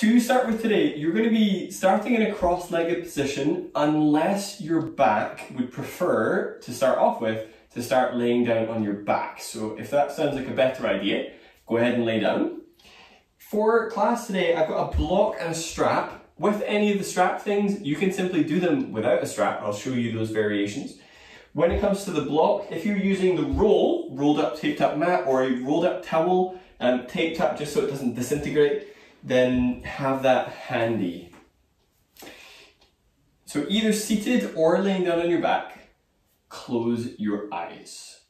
To start with today, you're going to be starting in a cross-legged position unless your back would prefer to start off with to start laying down on your back. So if that sounds like a better idea, go ahead and lay down. For class today, I've got a block and a strap. With any of the strap things, you can simply do them without a strap. I'll show you those variations. When it comes to the block, if you're using the roll, rolled up taped up mat, or a rolled up towel taped up just so it doesn't disintegrate, then have that handy. So either seated or laying down on your back, close your eyes.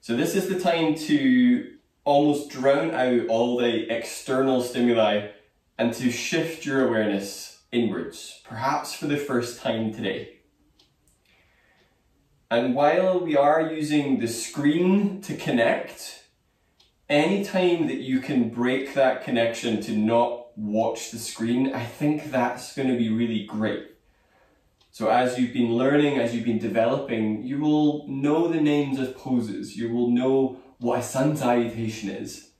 So this is the time to almost drown out all the external stimuli and to shift your awareness inwards, perhaps for the first time today. And while we are using the screen to connect, any time that you can break that connection to not watch the screen, I think that's going to be really great. So as you've been learning, as you've been developing, you will know the names of poses. You will know what a sun salutation is.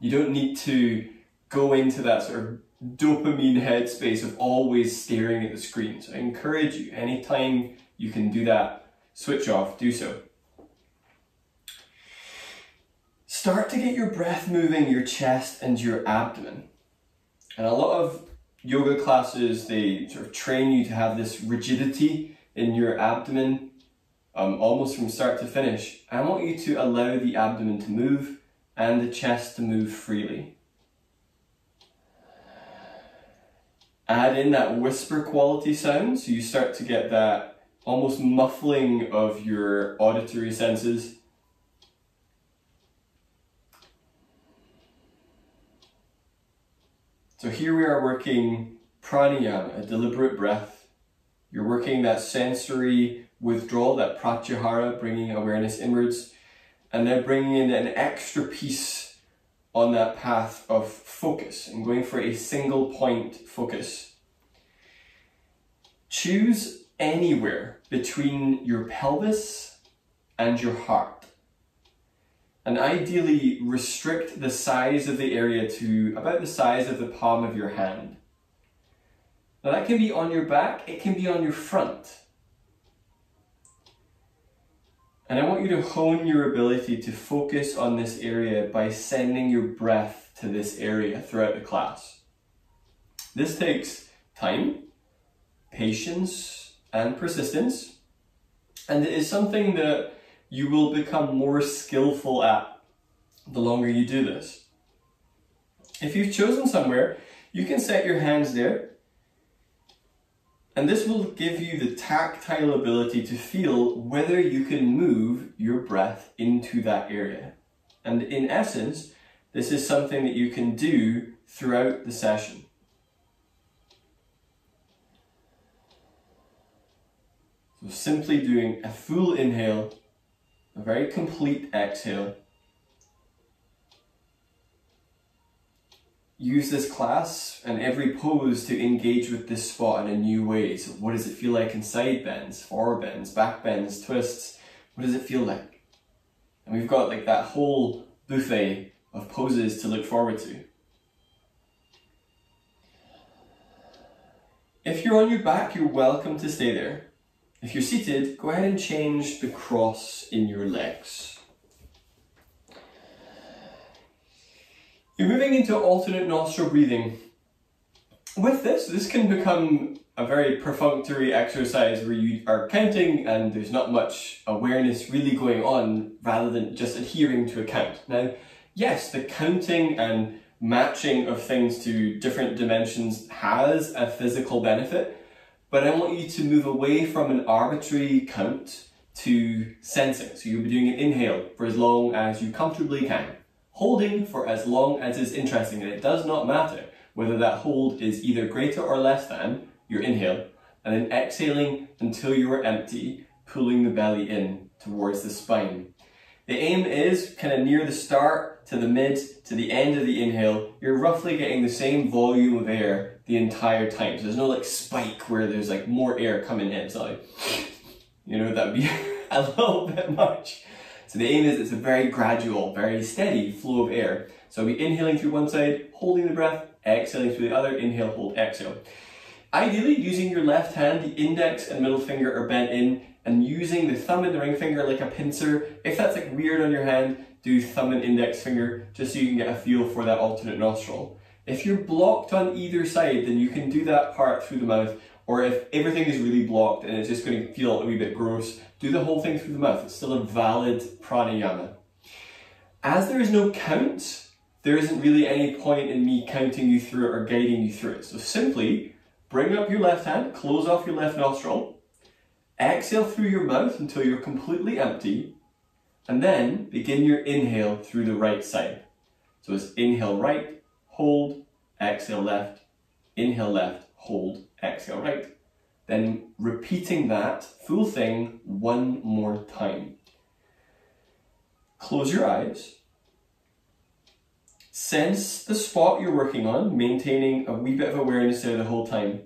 You don't need to go into that sort of dopamine headspace of always staring at the screen. So I encourage you, anytime you can do that, switch off, do so. Start to get your breath moving, your chest and your abdomen. And a lot of yoga classes, they sort of train you to have this rigidity in your abdomen, almost from start to finish. I want you to allow the abdomen to move and the chest to move freely. Add in that whisper quality sound, so you start to get that almost muffling of your auditory senses. So here we are working pranayama, a deliberate breath. You're working that sensory withdrawal, that pratyahara, bringing awareness inwards, and then bringing in an extra piece on that path of focus and going for a single point focus. Choose anywhere between your pelvis and your heart. And ideally restrict the size of the area to about the size of the palm of your hand. Now that can be on your back, it can be on your front. And I want you to hone your ability to focus on this area by sending your breath to this area throughout the class. This takes time, patience, and persistence. And it is something that you will become more skillful at the longer you do this. If you've chosen somewhere, you can set your hands there, and this will give you the tactile ability to feel whether you can move your breath into that area. And in essence, this is something that you can do throughout the session. So simply doing a full inhale, a very complete exhale. Use this class and every pose to engage with this spot in a new way. So what does it feel like in side bends, forward bends, back bends, twists? What does it feel like? And we've got like that whole buffet of poses to look forward to. If you're on your back, you're welcome to stay there. If you're seated, go ahead and change the cross in your legs. You're moving into alternate nostril breathing. With this can become a very perfunctory exercise where you are counting and there's not much awareness really going on rather than just adhering to a count. Now, yes, the counting and matching of things to different dimensions has a physical benefit, but I want you to move away from an arbitrary count to sensing. So you'll be doing an inhale for as long as you comfortably can, holding for as long as is interesting, and it does not matter whether that hold is either greater or less than your inhale, and then exhaling until you are empty, pulling the belly in towards the spine. The aim is kind of near the start to the mid to the end of the inhale, you're roughly getting the same volume of air the entire time. So there's no like spike where there's like more air coming in. So like, you know, that'd be a little bit much. So the aim is it's a very gradual, very steady flow of air So I'll be inhaling through one side, holding the breath, exhaling through the other, inhale, hold, exhale. Ideally, using your left hand, the index and middle finger are bent in, and using the thumb and the ring finger like a pincer. If that's like weird on your hand, do thumb and index finger, just so you can get a feel for that alternate nostril. If you're blocked on either side, then you can do that part through the mouth, or if everything is really blocked and it's just going to feel a wee bit gross, do the whole thing through the mouth. It's still a valid pranayama. As there is no count, there isn't really any point in me counting you through it or guiding you through it. So simply bring up your left hand, close off your left nostril, exhale through your mouth until you're completely empty, and then begin your inhale through the right side. So it's inhale right, hold, exhale left, inhale left, hold, exhale right. Then repeating that full thing one more time. Close your eyes. Sense the spot you're working on, maintaining a wee bit of awareness there the whole time.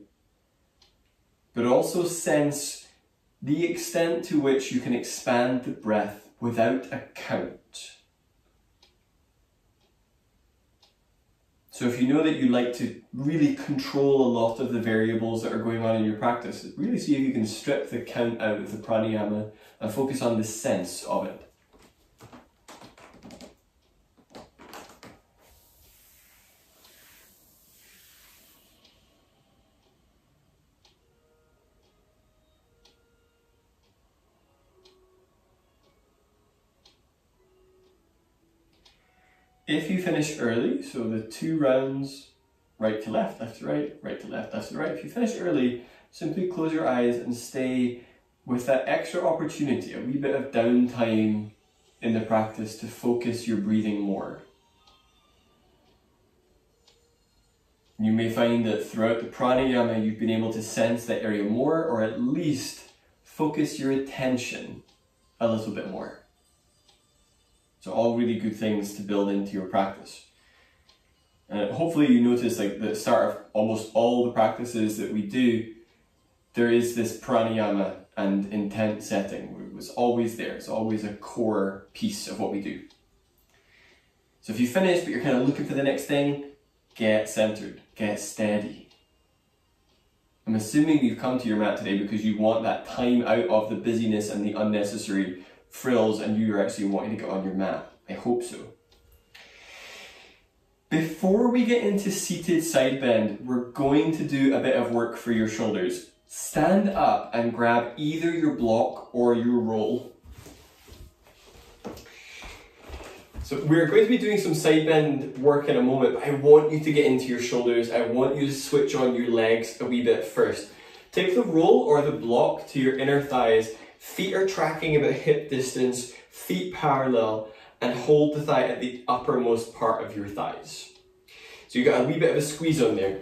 But also sense the extent to which you can expand the breath without a count. So if you know that you like to really control a lot of the variables that are going on in your practice, really see if you can strip the count out of the pranayama and focus on the sense of it. If you finish early, so the two rounds, right to left, left to right, if you finish early, simply close your eyes and stay with that extra opportunity, a wee bit of downtime in the practice to focus your breathing more. You may find that throughout the pranayama, you've been able to sense that area more, or at least focus your attention a little bit more. So all really good things to build into your practice. And hopefully you notice, like the start of almost all the practices that we do, there is this pranayama and intent setting. It was always there. It's always a core piece of what we do. So if you finish, but you're kind of looking for the next thing, get centered, get steady. I'm assuming you've come to your mat today because you want that time out of the busyness and the unnecessary frills, and you're actually wanting to get on your mat. I hope so. Before we get into seated side bend, we're going to do a bit of work for your shoulders. Stand up and grab either your block or your roll. So we're going to be doing some side bend work in a moment, but I want you to get into your shoulders. I want you to switch on your legs a wee bit first. Take the roll or the block to your inner thighs. Feet are tracking about hip distance, feet parallel, and hold the thigh at the uppermost part of your thighs. So you got a wee bit of a squeeze on there.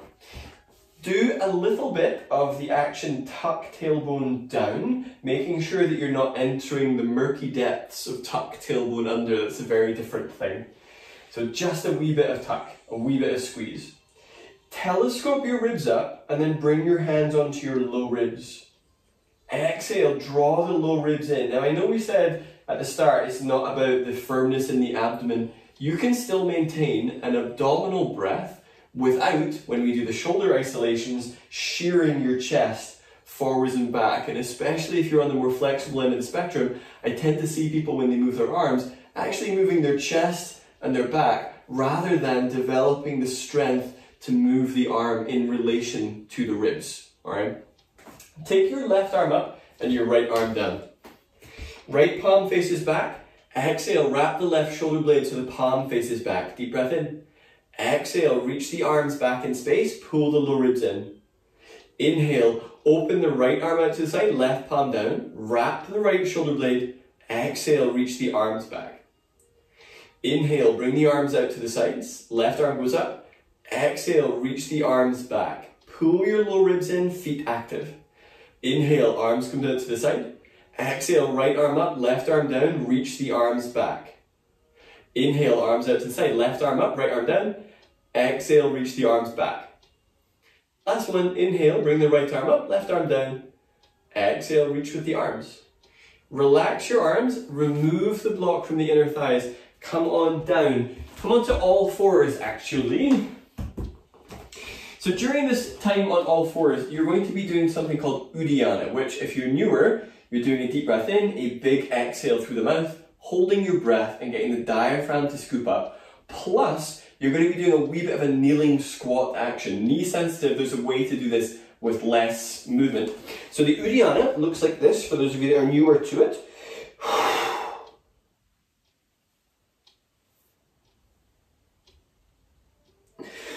Do a little bit of the action tuck tailbone down, making sure that you're not entering the murky depths of tuck tailbone under. That's a very different thing. So just a wee bit of tuck, a wee bit of squeeze. Telescope your ribs up and then bring your hands onto your low ribs. Exhale, draw the low ribs in. Now I know we said at the start it's not about the firmness in the abdomen. You can still maintain an abdominal breath without, when we do the shoulder isolations, shearing your chest forwards and back. And especially if you're on the more flexible end of the spectrum, I tend to see people when they move their arms actually moving their chest and their back rather than developing the strength to move the arm in relation to the ribs, all right? Take your left arm up and your right arm down. Right palm faces back. Exhale, wrap the left shoulder blade so the palm faces back. Deep breath in. Exhale, reach the arms back in space. Pull the low ribs in. Inhale, open the right arm out to the side, left palm down. Wrap the right shoulder blade. Exhale, reach the arms back. Inhale, bring the arms out to the sides. Left arm goes up. Exhale, reach the arms back. Pull your low ribs in, feet active. Inhale, arms come down to the side. Exhale, right arm up, left arm down, reach the arms back. Inhale, arms out to the side, left arm up, right arm down. Exhale, reach the arms back. Last one, inhale, bring the right arm up, left arm down. Exhale, reach with the arms. Relax your arms, remove the block from the inner thighs, Come on down. Come on to all fours, actually. So during this time on all fours, you're going to be doing something called Uddiyana, which if you're newer, you're doing a deep breath in, a big exhale through the mouth, holding your breath and getting the diaphragm to scoop up. Plus, you're going to be doing a wee bit of a kneeling squat action. Knee sensitive, there's a way to do this with less movement. So the Uddiyana looks like this, for those of you that are newer to it.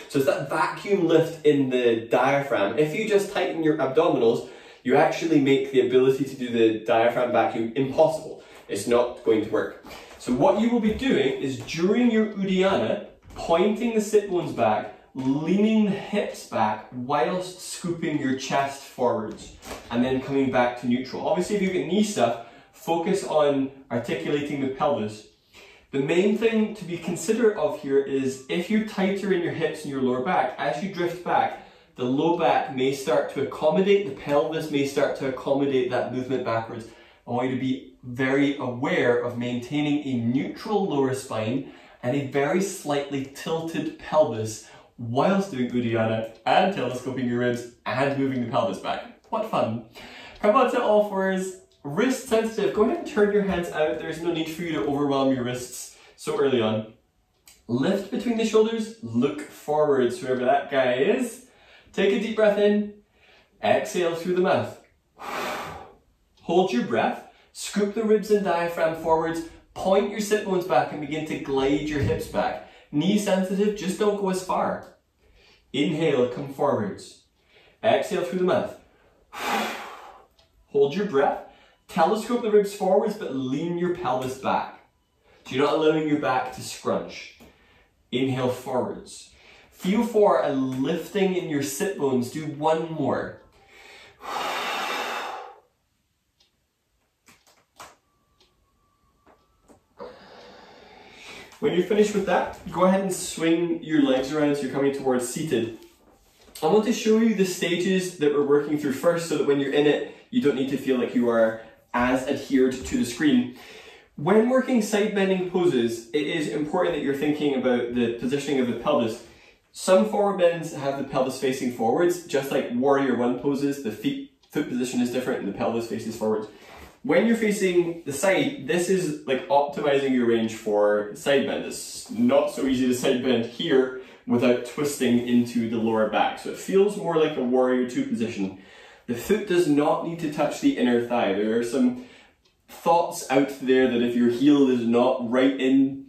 So it's that vacuum lift in the diaphragm. If you just tighten your abdominals, you actually make the ability to do the diaphragm vacuum impossible. It's not going to work. So what you will be doing is during your Uddiyana, pointing the sit bones back, leaning the hips back whilst scooping your chest forwards and then coming back to neutral. Obviously, if you get knee stuff, focus on articulating the pelvis. The main thing to be considerate of here is if you're tighter in your hips and your lower back, as you drift back, the low back may start to accommodate, the pelvis may start to accommodate that movement backwards. I want you to be very aware of maintaining a neutral lower spine and a very slightly tilted pelvis whilst doing Uddiyana and telescoping your ribs and moving the pelvis back. What fun. Come on to all fours. Wrist sensitive, go ahead and turn your hands out. There's no need for you to overwhelm your wrists so early on. Lift between the shoulders, look forwards, whoever that guy is. Take a deep breath in, exhale through the mouth. Hold your breath, scoop the ribs and diaphragm forwards, point your sit bones back and begin to glide your hips back. Knee sensitive, just don't go as far. Inhale, come forwards. Exhale through the mouth. Hold your breath. Telescope the ribs forwards, but lean your pelvis back. So you're not allowing your back to scrunch. Inhale forwards. Feel for a lifting in your sit bones. Do one more. When you're finished with that, go ahead and swing your legs around so you're coming towards seated. I want to show you the stages that we're working through first so that when you're in it, you don't need to feel like you are as adhered to the screen. When working side bending poses, it is important that you're thinking about the positioning of the pelvis. Some forward bends have the pelvis facing forwards, just like Warrior One poses, the foot position is different and the pelvis faces forwards. When you're facing the side, this is like optimizing your range for side bend. It's not so easy to side bend here without twisting into the lower back. So it feels more like a Warrior Two position. The foot does not need to touch the inner thigh. There are some thoughts out there that if your heel is not right in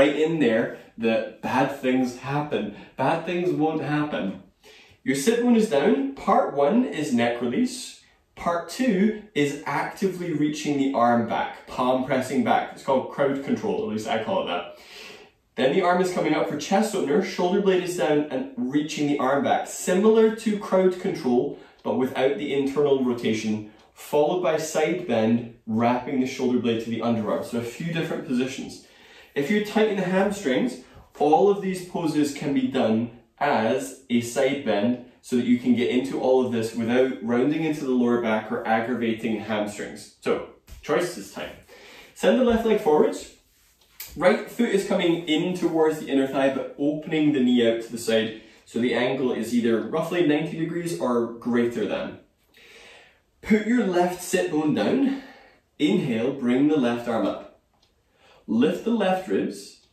there, that bad things happen. Bad things won't happen. Your sit bone is down. Part one is neck release. Part two is actively reaching the arm back, palm pressing back. It's called crowd control, at least I call it that. Then the arm is coming up for chest opener, shoulder blade is down and reaching the arm back. Similar to crowd control, but without the internal rotation, followed by side bend, wrapping the shoulder blade to the underarm. So a few different positions. If you're tight in the hamstrings, all of these poses can be done as a side bend so that you can get into all of this without rounding into the lower back or aggravating hamstrings. So, choice this time. Send the left leg forwards. Right foot is coming in towards the inner thigh, but opening the knee out to the side. So the angle is either roughly 90 degrees or greater than. Put your left sit bone down. Inhale, bring the left arm up. Lift the left ribs.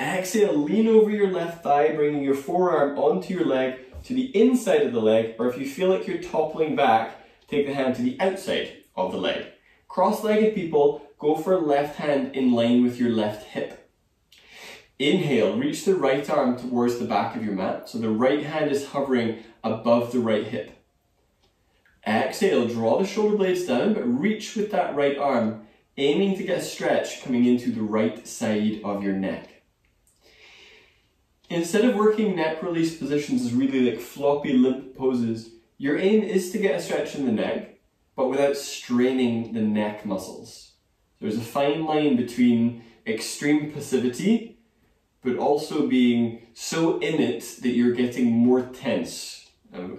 Exhale, lean over your left thigh, bringing your forearm onto your leg to the inside of the leg, or if you feel like you're toppling back, take the hand to the outside of the leg. Cross-legged people, go for left hand in line with your left hip. Inhale, reach the right arm towards the back of your mat, so the right hand is hovering above the right hip. Exhale, draw the shoulder blades down, but reach with that right arm, aiming to get a stretch coming into the right side of your neck. Instead of working neck release positions as really like floppy limp poses, your aim is to get a stretch in the neck, but without straining the neck muscles. There's a fine line between extreme passivity but also being so in it that you're getting more tense.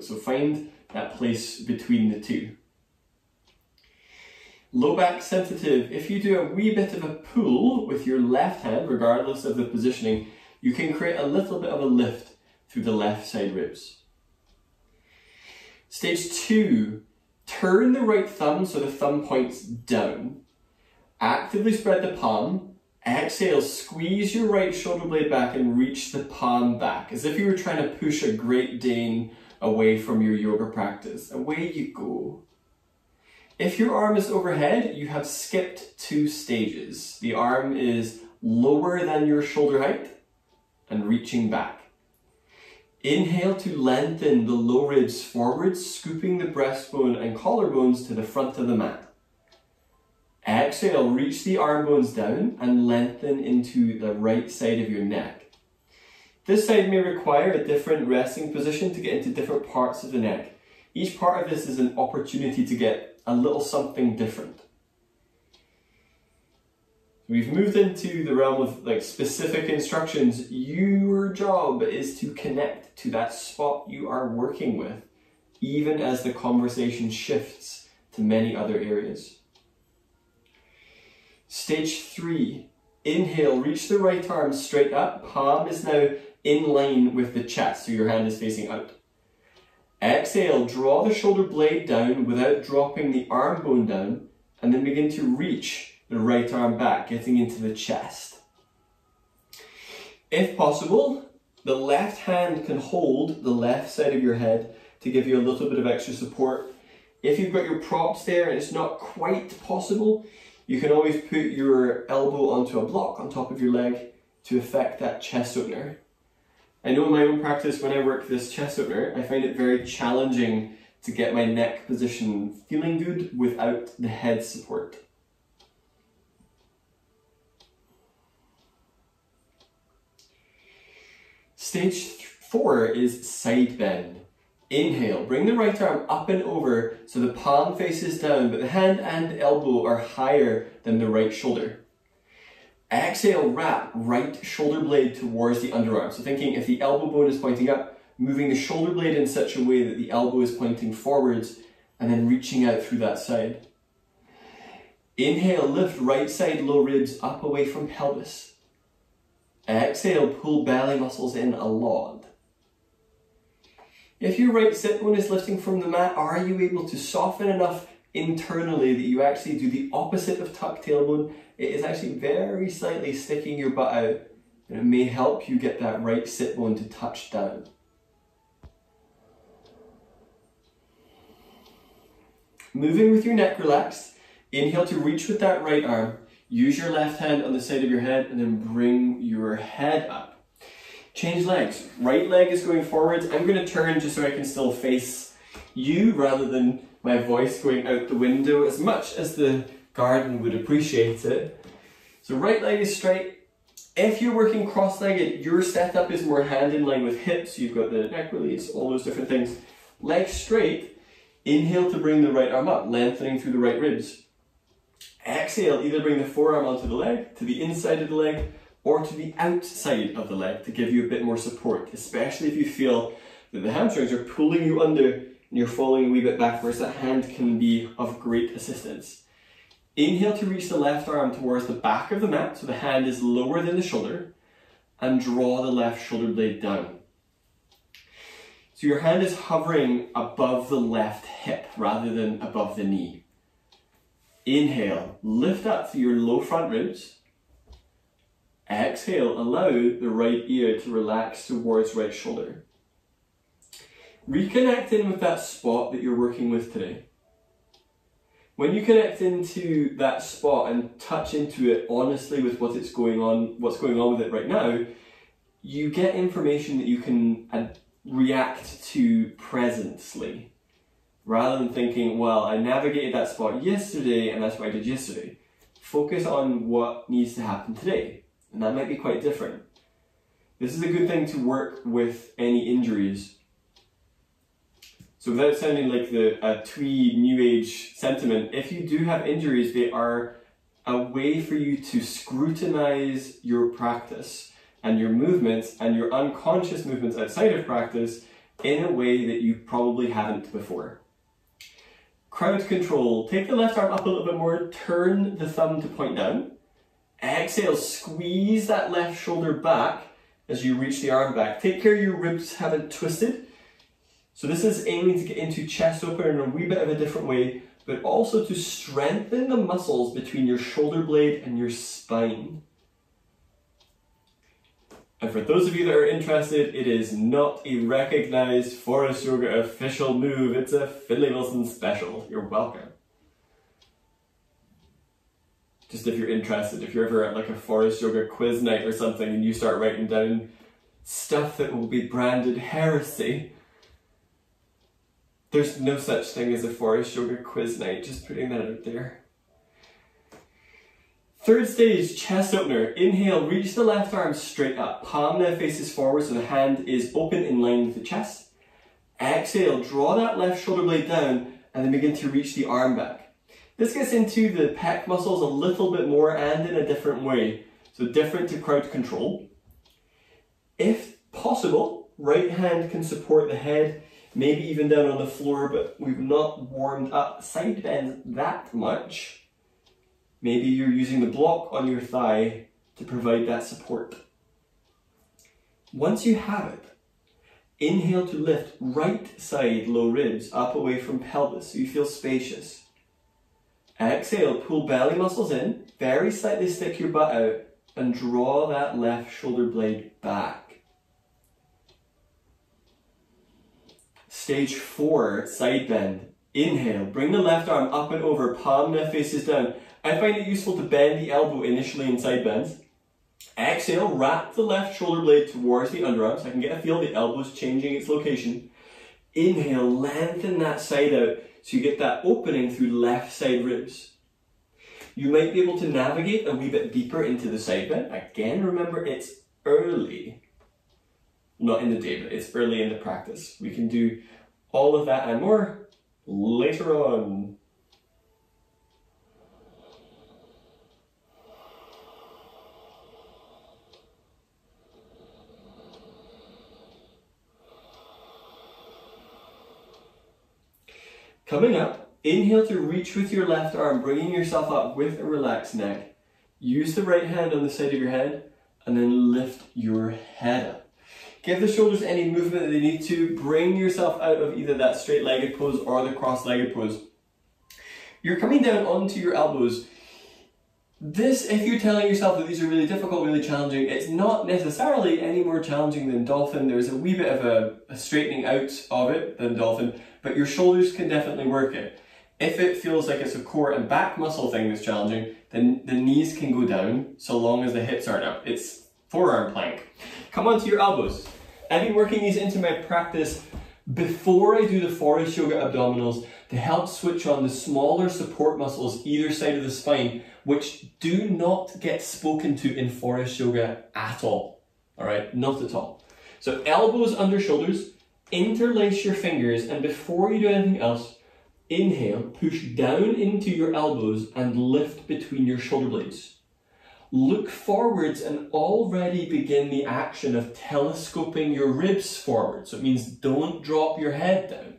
So find that place between the two. Low back sensitive. If you do a wee bit of a pull with your left hand, regardless of the positioning, you can create a little bit of a lift through the left side ribs. Stage two, turn the right thumb so the thumb points down. Actively spread the palm. Exhale, squeeze your right shoulder blade back and reach the palm back, as if you were trying to push a Great Dane away from your yoga practice. Away you go. If your arm is overhead, you have skipped two stages. The arm is lower than your shoulder height and reaching back. Inhale to lengthen the low ribs forward, scooping the breastbone and collarbones to the front of the mat. Exhale, reach the arm bones down and lengthen into the right side of your neck. This side may require a different resting position to get into different parts of the neck. Each part of this is an opportunity to get a little something different. We've moved into the realm of like specific instructions. Your job is to connect to that spot you are working with, even as the conversation shifts to many other areas. Stage three, inhale, reach the right arm straight up. Palm is now in line with the chest, so your hand is facing out. Exhale, draw the shoulder blade down without dropping the arm bone down, and then begin to reach the right arm back, getting into the chest. If possible, the left hand can hold the left side of your head to give you a little bit of extra support. If you've got your props there and it's not quite possible, you can always put your elbow onto a block on top of your leg to affect that chest opener. I know in my own practice, when I work this chest opener, I find it very challenging to get my neck position feeling good without the head support. Stage four is side bend. Inhale, bring the right arm up and over so the palm faces down, but the hand and elbow are higher than the right shoulder. Exhale, wrap right shoulder blade towards the underarm. So thinking if the elbow bone is pointing up, moving the shoulder blade in such a way that the elbow is pointing forwards and then reaching out through that side. Inhale, lift right side low ribs up away from pelvis. Exhale, pull belly muscles in a lot. If your right sit bone is lifting from the mat, are you able to soften enough internally that you actually do the opposite of tuck tailbone? It is actually very slightly sticking your butt out, and it may help you get that right sit bone to touch down. Moving with your neck relaxed, inhale to reach with that right arm. Use your left hand on the side of your head and then bring your head up. Change legs. Right leg is going forwards. I'm going to turn just so I can still face you rather than my voice going out the window as much as the garden would appreciate it. So right leg is straight. If you're working cross-legged, your setup is more hand in line with hips. You've got the neck release, all those different things. Leg straight. Inhale to bring the right arm up, lengthening through the right ribs. Exhale, either bring the forearm onto the leg, to the inside of the leg, or to the outside of the leg to give you a bit more support, especially if you feel that the hamstrings are pulling you under and you're falling a wee bit backwards. That hand can be of great assistance. Inhale to reach the left arm towards the back of the mat, so the hand is lower than the shoulder, and draw the left shoulder blade down. So your hand is hovering above the left hip rather than above the knee. Inhale, lift up through your low front ribs. Exhale, allow the right ear to relax towards right shoulder. Reconnect in with that spot that you're working with today. When you connect into that spot and touch into it honestly with what's going on with it right now, you get information that you can react to presently. Rather than thinking, well, I navigated that spot yesterday and that's what I did yesterday. Focus on what needs to happen today. And that might be quite different. This is a good thing to work with any injuries. So without sounding like a twee new age sentiment, if you do have injuries, they are a way for you to scrutinize your practice and your movements and your unconscious movements outside of practice in a way that you probably haven't before. Crowd control. Take the left arm up a little bit more, turn the thumb to point down. Exhale, squeeze that left shoulder back as you reach the arm back. Take care your ribs haven't twisted. So this is aiming to get into chest opener in a wee bit of a different way, but also to strengthen the muscles between your shoulder blade and your spine. And for those of you that are interested, it is not a recognized Forrest Yoga official move. It's a Finlay Wilson special. You're welcome. Just if you're interested, if you're ever at like a Forrest Yoga quiz night or something and you start writing down stuff that will be branded heresy, there's no such thing as a Forrest Yoga quiz night, just putting that out there. Third stage, chest opener. Inhale, reach the left arm straight up. Palm now faces forward so the hand is open in line with the chest. Exhale, draw that left shoulder blade down and then begin to reach the arm back. This gets into the pec muscles a little bit more and in a different way. So different to crowd control. If possible, right hand can support the head, maybe even down on the floor, but we've not warmed up side bends that much. Maybe you're using the block on your thigh to provide that support. Once you have it, inhale to lift right side low ribs up away from pelvis so you feel spacious. Exhale, pull belly muscles in, very slightly stick your butt out and draw that left shoulder blade back. Stage 4, side bend. Inhale, bring the left arm up and over, palm now faces down. I find it useful to bend the elbow initially in side bends. Exhale, wrap the left shoulder blade towards the underarm so I can get a feel of the elbows changing its location. Inhale, lengthen that side out so you get that opening through left side ribs. You might be able to navigate a wee bit deeper into the side bend. Again, remember it's early. Not in the day, but it's early in the practice. We can do all of that and more later on. Coming up, inhale to reach with your left arm, bringing yourself up with a relaxed neck. Use the right hand on the side of your head and then lift your head up. Give the shoulders any movement that they need to. Bring yourself out of either that straight-legged pose or the cross-legged pose. You're coming down onto your elbows. This, if you're telling yourself that these are really difficult, really challenging, it's not necessarily any more challenging than dolphin. There's a wee bit of a straightening out of it than dolphin, but your shoulders can definitely work it. If it feels like it's a core and back muscle thing that's challenging, then the knees can go down so long as the hips aren't up. It's forearm plank. Come onto your elbows. I've been working these into my practice before I do the Forrest Yoga abdominals to help switch on the smaller support muscles either side of the spine, which do not get spoken to in Forrest Yoga at all. All right, not at all. So elbows under shoulders, interlace your fingers, and before you do anything else, inhale, push down into your elbows and lift between your shoulder blades. Look forwards and already begin the action of telescoping your ribs forward. So it means don't drop your head down.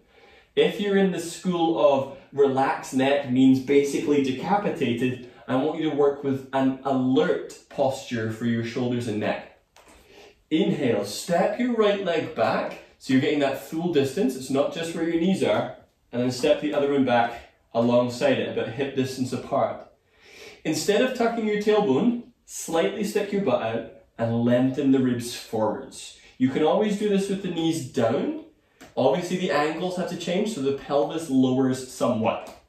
If you're in the school of relaxed neck means basically decapitated, I want you to work with an alert posture for your shoulders and neck. Inhale, step your right leg back. So you're getting that full distance. It's not just where your knees are. And then step the other one back alongside it, about hip distance apart. Instead of tucking your tailbone, slightly stick your butt out and lengthen the ribs forwards. You can always do this with the knees down. Obviously the angles have to change, so the pelvis lowers somewhat.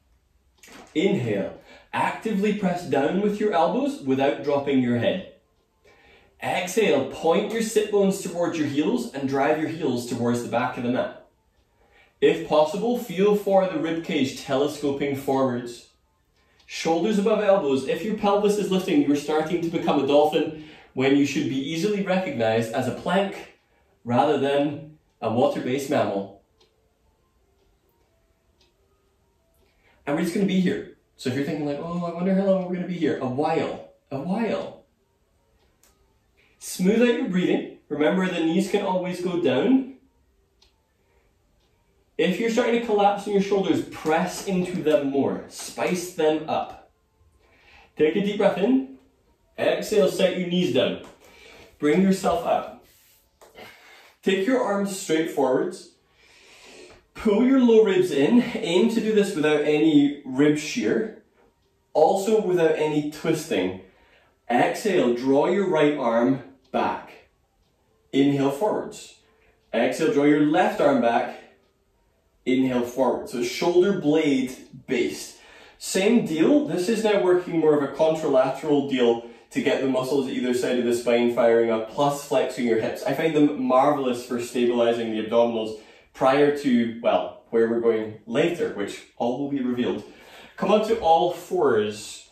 Inhale, actively press down with your elbows without dropping your head. Exhale, point your sit bones towards your heels and drive your heels towards the back of the mat. If possible, feel for the rib cage telescoping forwards. Shoulders above elbows. If your pelvis is lifting, you're starting to become a dolphin when you should be easily recognized as a plank rather than a water-based mammal. And we're just going to be here. So if you're thinking like, oh, I wonder how long we're going to be here. A while. Smooth out your breathing. Remember the knees can always go down. If you're starting to collapse in your shoulders, press into them more. Spice them up. Take a deep breath in. Exhale, set your knees down. Bring yourself up. Take your arms straight forwards. Pull your low ribs in. Aim to do this without any rib shear. Also without any twisting. Exhale, draw your right arm back. Inhale forwards. Exhale, draw your left arm back. Inhale forward. So shoulder blade based. Same deal. This is now working more of a contralateral deal to get the muscles at either side of the spine firing up, plus flexing your hips. I find them marvelous for stabilizing the abdominals prior to, well, where we're going later, which all will be revealed. Come on to all fours.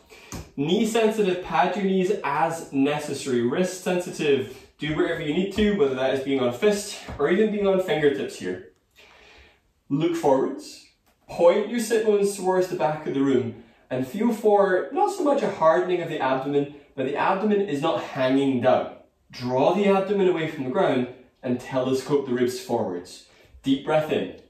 Knee sensitive, pad your knees as necessary. Wrist sensitive, do whatever you need to, whether that is being on fist or even being on fingertips here. Look forwards, point your sit bones towards the back of the room and feel for not so much a hardening of the abdomen, but the abdomen is not hanging down. Draw the abdomen away from the ground and telescope the ribs forwards. Deep breath in.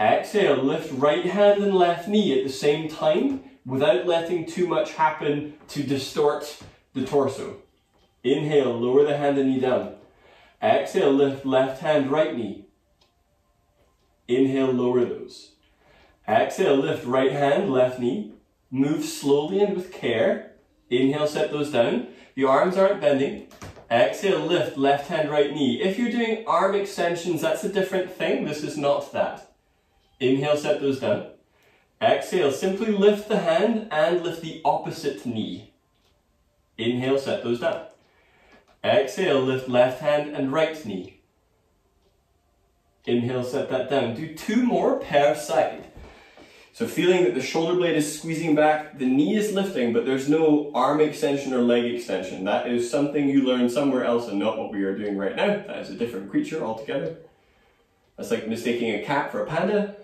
Exhale, lift right hand and left knee at the same time without letting too much happen to distort the torso. Inhale, lower the hand and knee down. Exhale, lift left hand, right knee. Inhale, lower those. Exhale, lift right hand, left knee. Move slowly and with care. Inhale, set those down. The arms aren't bending. Exhale, lift left hand, right knee. If you're doing arm extensions, that's a different thing. This is not that. Inhale, set those down. Exhale, simply lift the hand and lift the opposite knee. Inhale, set those down. Exhale, lift left hand and right knee. Inhale, set that down. Do two more per side. So feeling that the shoulder blade is squeezing back, the knee is lifting, but there's no arm extension or leg extension. That is something you learn somewhere else and not what we are doing right now. That is a different creature altogether. That's like mistaking a cat for a panda,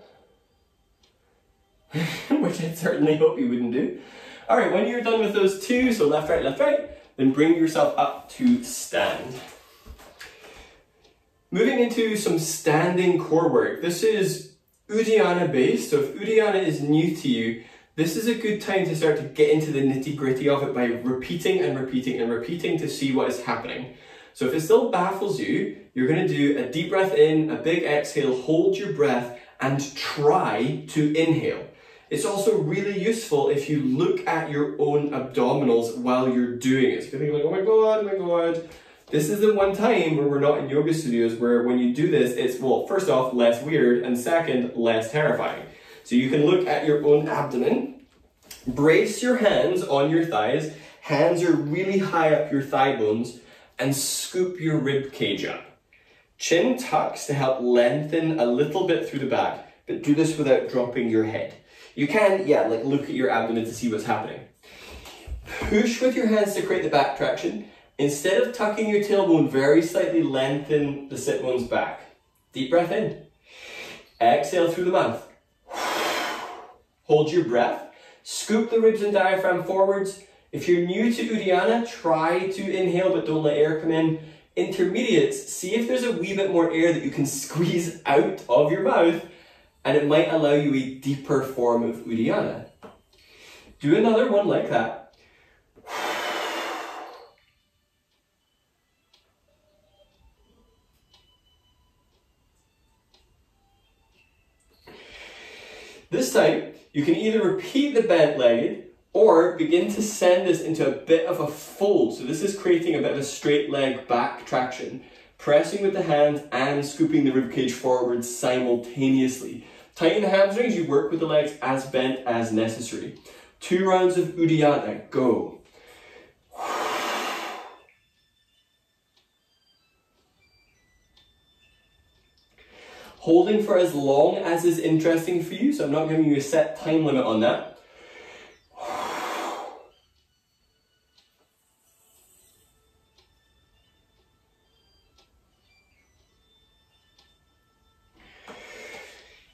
which I certainly hope you wouldn't do. All right, when you're done with those two, so left, right, then bring yourself up to stand. Moving into some standing core work. This is Uddiyana based, so if Uddiyana is new to you, this is a good time to start to get into the nitty-gritty of it by repeating and repeating and repeating to see what is happening. So if it still baffles you, you're going to do a deep breath in, a big exhale, hold your breath, and try to inhale. It's also really useful if you look at your own abdominals while you're doing it. So you're like, oh my god. This is the one time where we're not in yoga studios where when you do this, it's, well, first off, less weird, and second, less terrifying. So you can look at your own abdomen, brace your hands on your thighs, hands are really high up your thigh bones, and scoop your rib cage up. Chin tucks to help lengthen a little bit through the back, but do this without dropping your head. You can, yeah, like look at your abdomen to see what's happening. Push with your hands to create the back traction. Instead of tucking your tailbone, very slightly lengthen the sit bones back. Deep breath in. Exhale through the mouth. Hold your breath. Scoop the ribs and diaphragm forwards. If you're new to Uddiyana, try to inhale, but don't let air come in. Intermediates, see if there's a wee bit more air that you can squeeze out of your mouth, and it might allow you a deeper form of Uddiyana. Do another one like that. This time, you can either repeat the bent leg or begin to send this into a bit of a fold. So this is creating a bit of a straight leg back traction, pressing with the hand and scooping the ribcage forward simultaneously. Tighten the hamstrings, you work with the legs as bent as necessary. 2 rounds of Uddiyana, go. Holding for as long as is interesting for you, so I'm not giving you a set time limit on that.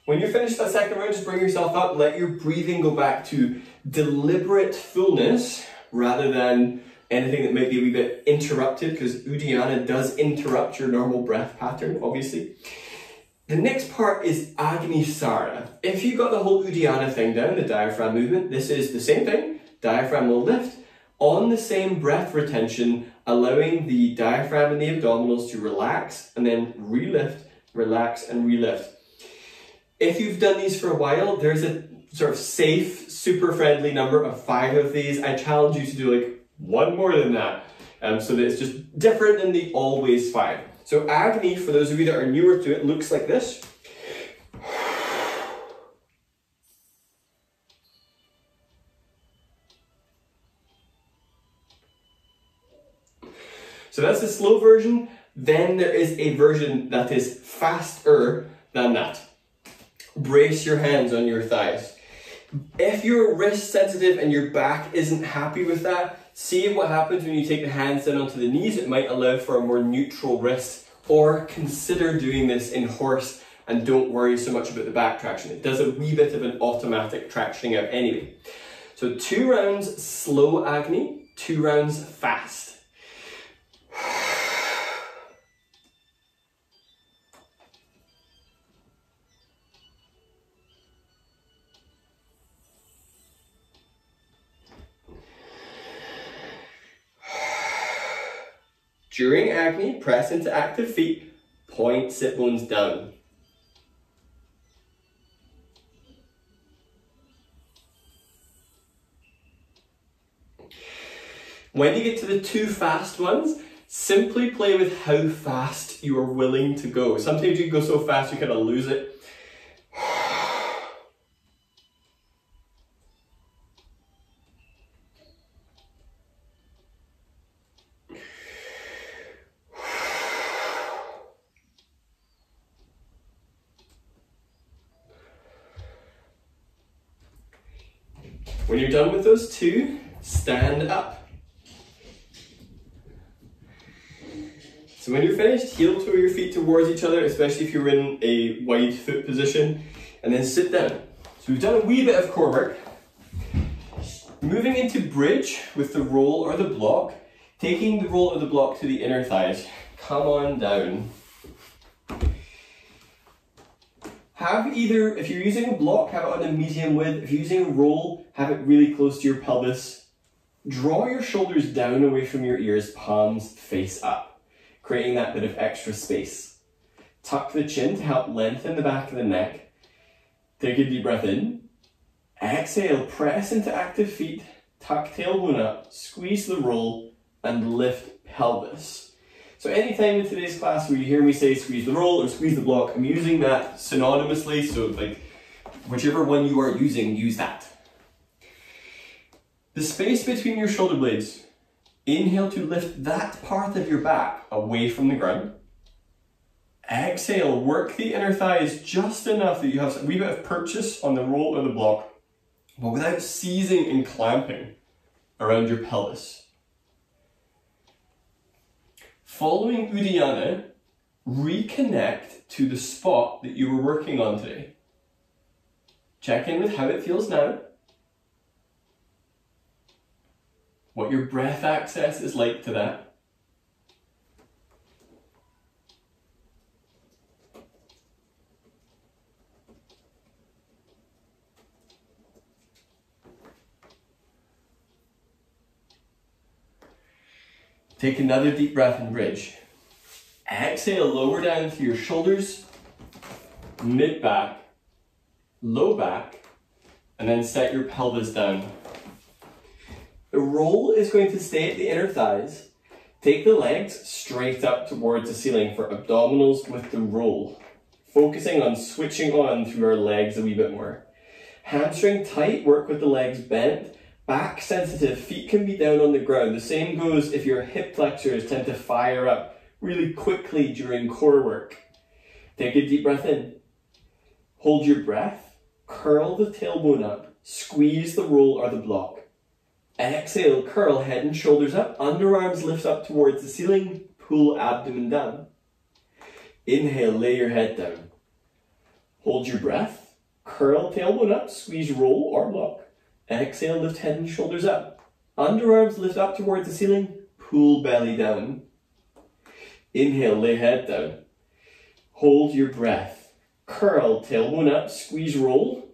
When you're finished that second round, just bring yourself up, let your breathing go back to deliberate fullness rather than anything that might be a wee bit interrupted, because Uddiyana does interrupt your normal breath pattern, obviously. The next part is Agni Sara. If you've got the whole Uddiyana thing down, the diaphragm movement, this is the same thing. Diaphragm will lift on the same breath retention, allowing the diaphragm and the abdominals to relax and then re-lift, relax and re-lift. If you've done these for a while, there's a sort of safe, super friendly number of 5 of these. I challenge you to do like 1 more than that, so that it's just different than the always 5. So Agni, for those of you that are newer to it, looks like this. So that's the slow version. Then there is a version that is faster than that. Brace your hands on your thighs. If you're wrist sensitive and your back isn't happy with that, see what happens when you take the hands down onto the knees. It might allow for a more neutral wrist, or consider doing this in horse and don't worry so much about the back traction. It does a wee bit of an automatic tractioning out anyway. So 2 rounds slow Agni, 2 rounds fast. During Agni, press into active feet, point sit bones down. When you get to the 2 fast ones, simply play with how fast you are willing to go. Sometimes you can go so fast you kind of lose it. When you're done with those 2, stand up. So when you're finished, heel toe your feet towards each other, especially if you're in a wide foot position, and then sit down. So we've done a wee bit of core work. Moving into bridge with the roll or the block, taking the roll or the block to the inner thighs. Come on down. Have either, if you're using a block, have it on a medium width. If you're using a roll, have it really close to your pelvis. Draw your shoulders down away from your ears, palms face up, creating that bit of extra space. Tuck the chin to help lengthen the back of the neck. Take a deep breath in. Exhale, press into active feet, tuck tailbone up, squeeze the roll, and lift pelvis. So anytime in today's class where you hear me say squeeze the roll or squeeze the block, I'm using that synonymously, so like whichever one you are using, use that. The space between your shoulder blades, inhale to lift that part of your back away from the ground. Exhale, work the inner thighs just enough that you have a wee bit of purchase on the roll or the block, but without seizing and clamping around your pelvis. Following Uddiyana, reconnect to the spot that you were working on today. Check in with how it feels now, what your breath access is like to that. Take another deep breath and bridge. Exhale, lower down to your shoulders, mid back, low back, and then set your pelvis down. The roll is going to stay at the inner thighs. Take the legs straight up towards the ceiling for abdominals with the roll, focusing on switching on through our legs a wee bit more. Hamstring tight, work with the legs bent. Back sensitive, feet can be down on the ground. The same goes if your hip flexors tend to fire up really quickly during core work. Take a deep breath in. Hold your breath, curl the tailbone up, squeeze the roll or the block. Exhale, curl head and shoulders up, underarms lift up towards the ceiling, pull abdomen down. Inhale, lay your head down. Hold your breath, curl tailbone up, squeeze roll or block. Exhale, lift head and shoulders up. Underarms lift up towards the ceiling, pull belly down. Inhale, lay head down. Hold your breath. Curl, tailbone up, squeeze, roll.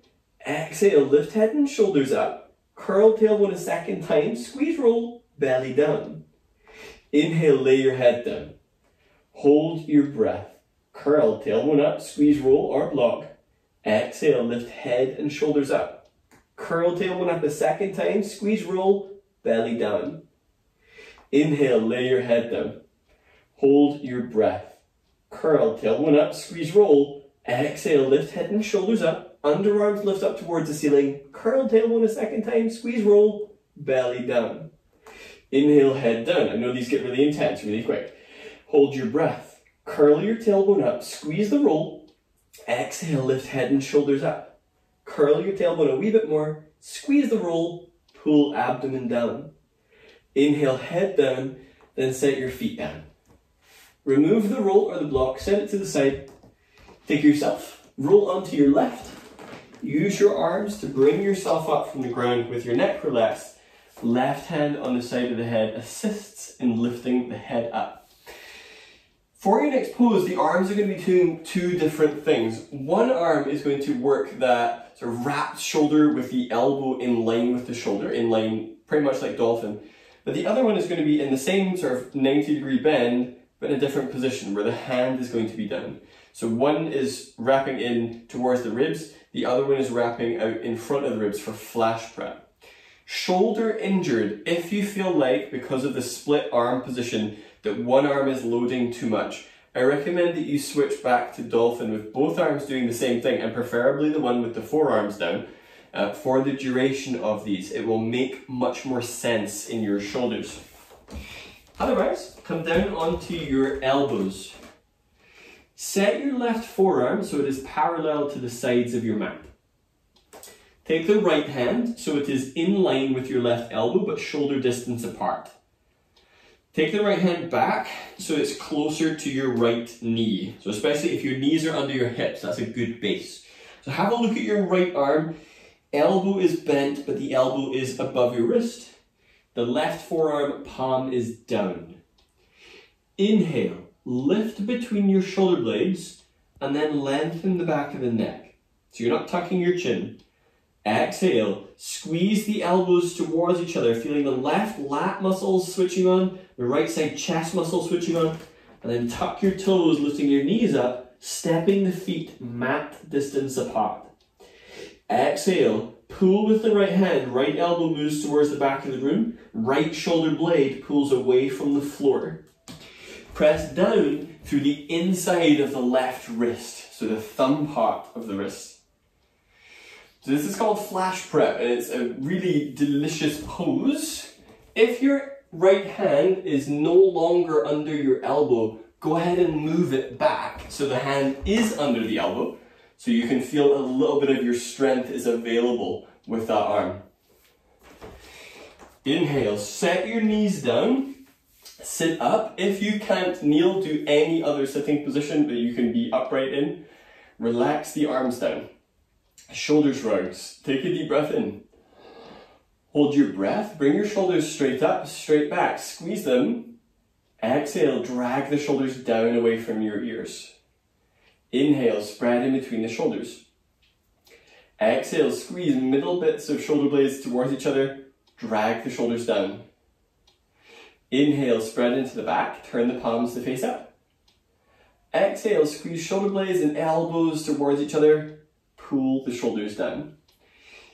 Exhale, lift head and shoulders up. Curl, tailbone a second time, squeeze, roll, belly down. Inhale, lay your head down. Hold your breath. Curl, tailbone up, squeeze, roll or block. Exhale, lift head and shoulders up. Curl, tailbone up a second time, squeeze, roll, belly down. Inhale, lay your head down. Hold your breath. Curl, tailbone up, squeeze, roll. Exhale, lift head and shoulders up. Underarms lift up towards the ceiling. Curl, tailbone a second time, squeeze, roll, belly down. Inhale, head down. I know these get really intense, really quick. Hold your breath. Curl your tailbone up, squeeze the roll. Exhale, lift head and shoulders up. Curl your tailbone a wee bit more, squeeze the roll, pull abdomen down. Inhale, head down, then set your feet down. Remove the roll or the block, set it to the side. Take yourself, roll onto your left. Use your arms to bring yourself up from the ground with your neck relaxed. Left hand on the side of the head assists in lifting the head up. For your next pose, the arms are going to be doing two different things. One arm is going to work that sort of wrapped shoulder with the elbow in line with the shoulder, in line pretty much like dolphin. But the other one is going to be in the same sort of 90-degree bend, but in a different position where the hand is going to be down. So one is wrapping in towards the ribs, the other one is wrapping out in front of the ribs for flash prep. Shoulder injured if you feel like, because of the split arm position, that one arm is loading too much. I recommend that you switch back to dolphin with both arms doing the same thing, and preferably the one with the forearms down. For the duration of these, it will make much more sense in your shoulders. Otherwise, come down onto your elbows. Set your left forearm so it is parallel to the sides of your mat. Take the right hand so it is in line with your left elbow but shoulder distance apart. Take the right hand back so it's closer to your right knee. So especially if your knees are under your hips, that's a good base. So have a look at your right arm. Elbow is bent, but the elbow is above your wrist. The left forearm palm is down. Inhale, lift between your shoulder blades and then lengthen the back of the neck. So you're not tucking your chin. Exhale, squeeze the elbows towards each other, feeling the left lat muscle switching on, the right side chest muscle switching on, and then tuck your toes, lifting your knees up, stepping the feet mat distance apart. Exhale, pull with the right hand, right elbow moves towards the back of the room, right shoulder blade pulls away from the floor. Press down through the inside of the left wrist, so the thumb part of the wrist. So this is called flash prep, and it's a really delicious pose. If your right hand is no longer under your elbow, go ahead and move it back so the hand is under the elbow. So you can feel a little bit of your strength is available with that arm. Inhale, set your knees down, sit up. If you can't kneel, do any other sitting position that you can be upright in. Relax the arms down, shoulders round. Take a deep breath in. Hold your breath, bring your shoulders straight up, straight back, squeeze them. Exhale, drag the shoulders down away from your ears. Inhale, spread in between the shoulders. Exhale, squeeze middle bits of shoulder blades towards each other. Drag the shoulders down. Inhale, spread into the back. Turn the palms to face up. Exhale, squeeze shoulder blades and elbows towards each other. Pull the shoulders down.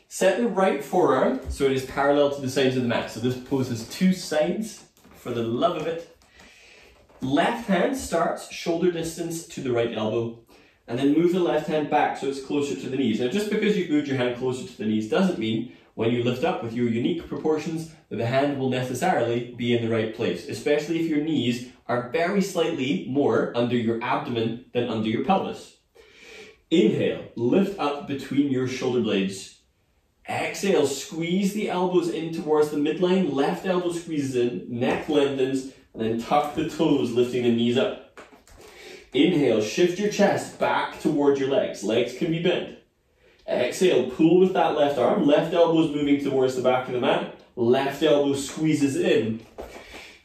Set the right forearm so it is parallel to the sides of the mat. So this pose has two sides, for the love of it. Left hand starts shoulder distance to the right elbow. And then move the left hand back so it's closer to the knees. Now just because you've moved your hand closer to the knees doesn't mean when you lift up with your unique proportions that the hand will necessarily be in the right place, especially if your knees are very slightly more under your abdomen than under your pelvis. Inhale, lift up between your shoulder blades. Exhale, squeeze the elbows in towards the midline, left elbow squeezes in, neck lengthens, and then tuck the toes, lifting the knees up. Inhale, shift your chest back towards your legs. Legs can be bent. Exhale, pull with that left arm. Left elbow is moving towards the back of the mat. Left elbow squeezes in.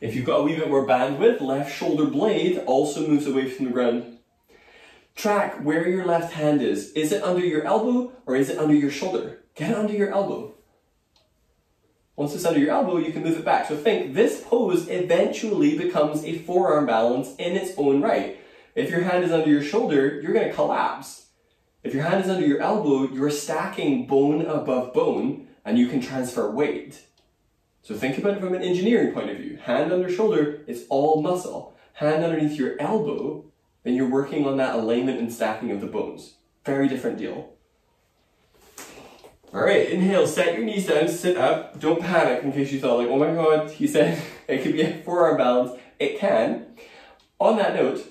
If you've got a wee bit more bandwidth, left shoulder blade also moves away from the ground. Track where your left hand is. Is it under your elbow or is it under your shoulder? Get it under your elbow. Once it's under your elbow, you can move it back. So think, this pose eventually becomes a forearm balance in its own right. If your hand is under your shoulder, you're going to collapse. If your hand is under your elbow, you're stacking bone above bone and you can transfer weight. So think about it from an engineering point of view. Hand under shoulder, it's all muscle. Hand underneath your elbow, then you're working on that alignment and stacking of the bones. Very different deal. All right, inhale, set your knees down, sit up. Don't panic in case you thought, like, oh my God, he said it could be a forearm balance. It can. On that note,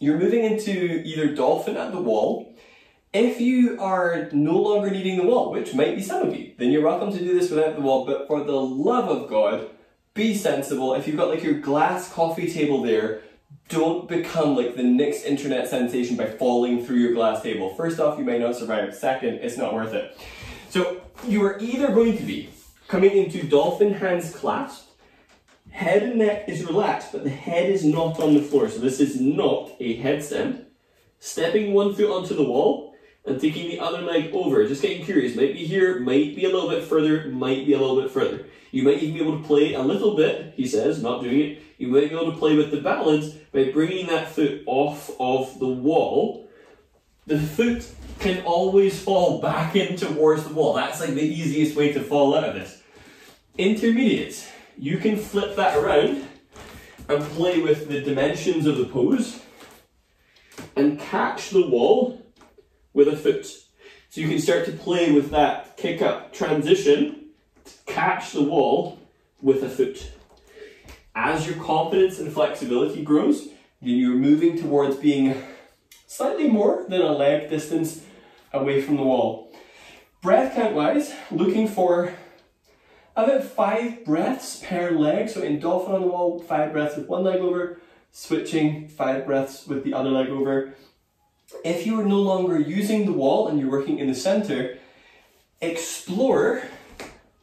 you're moving into either dolphin at the wall. If you are no longer needing the wall, which might be some of you, then you're welcome to do this without the wall, but for the love of God, be sensible. If you've got like your glass coffee table there, don't become like the next internet sensation by falling through your glass table. First off, you might not survive. Second, it's not worth it. So you are either going to be coming into dolphin hands clasped, head and neck is relaxed, but the head is not on the floor. So this is not a headstand. Stepping one foot onto the wall and taking the other leg over. Just getting curious. Might be here, might be a little bit further, might be a little bit further. You might even be able to play a little bit, he says, not doing it. You might be able to play with the balance by bringing that foot off of the wall. The foot can always fall back in towards the wall. That's like the easiest way to fall out of this. Intermediates. You can flip that around and play with the dimensions of the pose and catch the wall with a foot. So you can start to play with that kick up transition to catch the wall with a foot. As your confidence and flexibility grows, then you're moving towards being slightly more than a leg distance away from the wall. Breath count wise, looking for about 5 breaths per leg. So in dolphin on the wall, 5 breaths with one leg over, switching 5 breaths with the other leg over. If you are no longer using the wall and you're working in the center, explore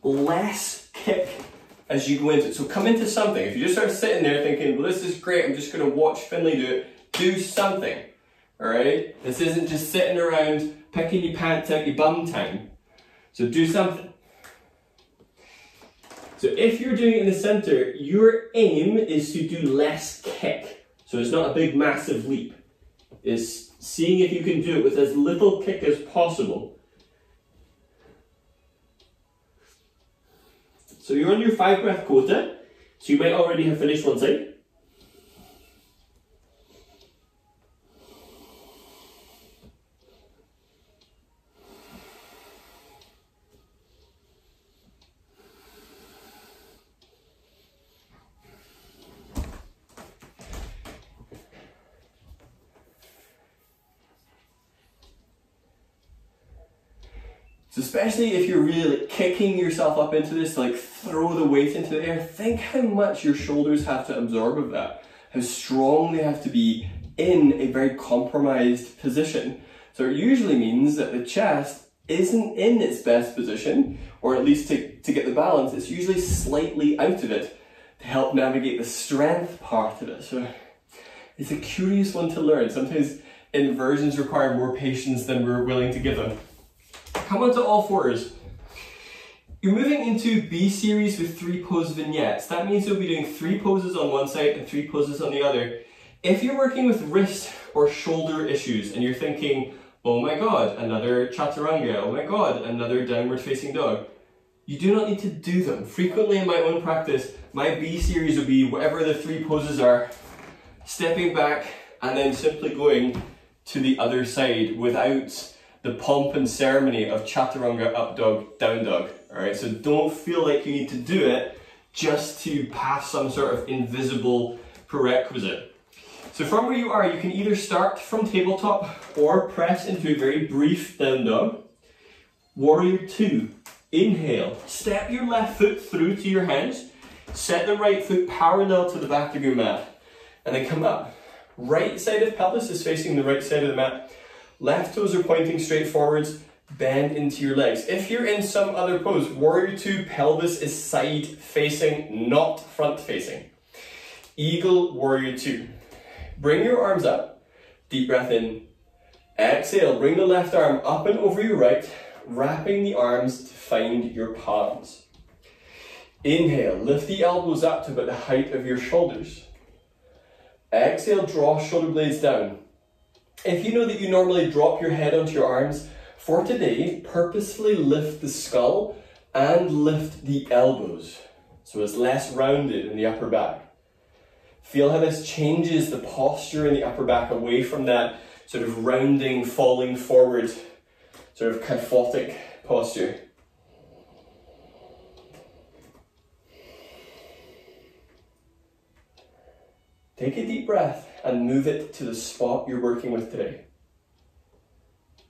less kick as you go into it. So come into something. If you just start sitting there thinking, well, this is great, I'm just going to watch Finlay do it, do something. All right? This isn't just sitting around picking your pants out your bum time. So do something. So if you're doing it in the center, your aim is to do less kick. So it's not a big, massive leap. Is seeing if you can do it with as little kick as possible. So you're on your 5 breath quota, so you might already have finished one side. So especially if you're really like kicking yourself up into this, like throw the weight into the air, think how much your shoulders have to absorb of that, how strong they have to be in a very compromised position. So it usually means that the chest isn't in its best position, or at least to get the balance, it's usually slightly out of it to help navigate the strength part of it. So it's a curious one to learn. Sometimes inversions require more patience than we're willing to give them. Come onto all fours. You're moving into B series with 3 pose vignettes. That means you'll be doing 3 poses on one side and 3 poses on the other. If you're working with wrist or shoulder issues and you're thinking, oh my God, another chaturanga, oh my God, another downward facing dog, you do not need to do them. Frequently in my own practice, my B series will be whatever the 3 poses are, stepping back and then simply going to the other side without the pomp and ceremony of chaturanga, up dog, down dog, all right? So don't feel like you need to do it just to pass some sort of invisible prerequisite. So from where you are, you can either start from tabletop or press into a very brief down dog. Warrior 2, inhale. Step your left foot through to your hands, set the right foot parallel to the back of your mat, and then come up. Right side of pelvis is facing the right side of the mat. Left toes are pointing straight forwards, bend into your legs. If you're in some other pose, warrior 2, pelvis is side facing, not front facing. Eagle, warrior 2. Bring your arms up, deep breath in, Exhale, bring the left arm up and over your right, wrapping the arms to find your palms. Inhale, lift the elbows up to about the height of your shoulders. Exhale, draw shoulder blades down. If you know that you normally drop your head onto your arms, for today, purposefully lift the skull and lift the elbows, so it's less rounded in the upper back. Feel how this changes the posture in the upper back away from that sort of rounding, falling forward, sort of kyphotic posture. Take a deep breath and move it to the spot you're working with today.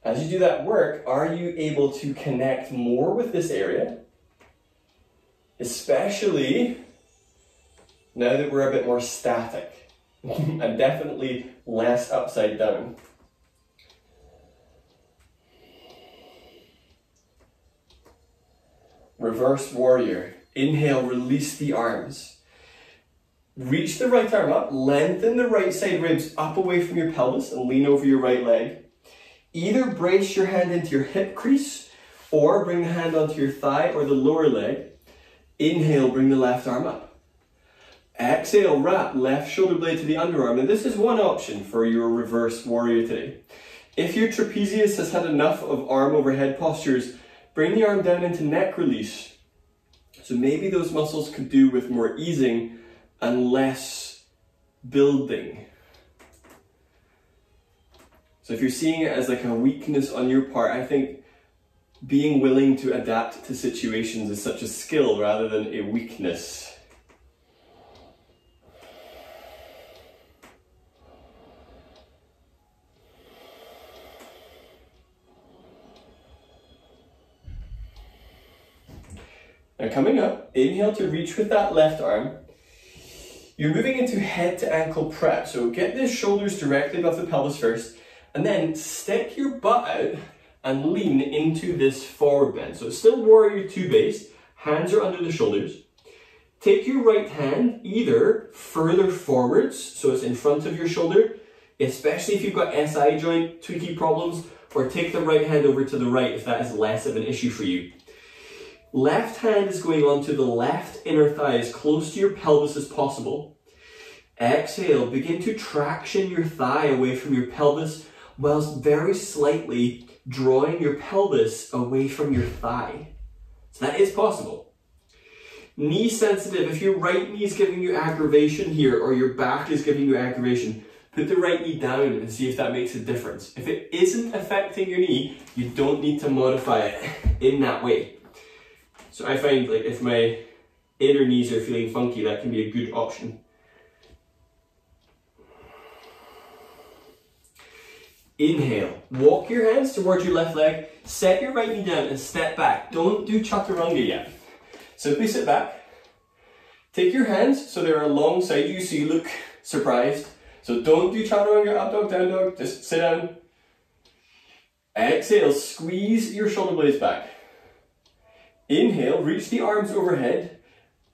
As you do that work, are you able to connect more with this area? Especially now that we're a bit more static and definitely less upside down. Reverse warrior. Inhale, release the arms. Reach the right arm up, lengthen the right side ribs up away from your pelvis and lean over your right leg. Either brace your hand into your hip crease or bring the hand onto your thigh or the lower leg. Inhale, bring the left arm up. Exhale, wrap left shoulder blade to the underarm. And this is one option for your reverse warrior today. If your trapezius has had enough of arm overhead postures, bring the arm down into neck release. So maybe those muscles could do with more easing and less building. So if you're seeing it as like a weakness on your part, I think being willing to adapt to situations is such a skill rather than a weakness. Now coming up, inhale to reach with that left arm. You're moving into head to ankle prep. So get the shoulders directly above the pelvis first, and then stick your butt out and lean into this forward bend. So it's still warrior two base, hands are under the shoulders. Take your right hand either further forwards, so it's in front of your shoulder, especially if you've got SI joint tweaky problems, or take the right hand over to the right if that is less of an issue for you. Left hand is going onto the left inner thigh as close to your pelvis as possible. Exhale, begin to traction your thigh away from your pelvis, whilst very slightly drawing your pelvis away from your thigh. So that is possible. Knee sensitive, if your right knee is giving you aggravation here, or your back is giving you aggravation, put the right knee down and see if that makes a difference. If it isn't affecting your knee, you don't need to modify it in that way. So I find like if my inner knees are feeling funky, that can be a good option. Inhale, walk your hands towards your left leg, set your right knee down and step back. Don't do chaturanga yet. Simply sit back, take your hands so they're alongside you so you look surprised. So don't do chaturanga, up dog, down dog, just sit down. Exhale, squeeze your shoulder blades back. Inhale, reach the arms overhead,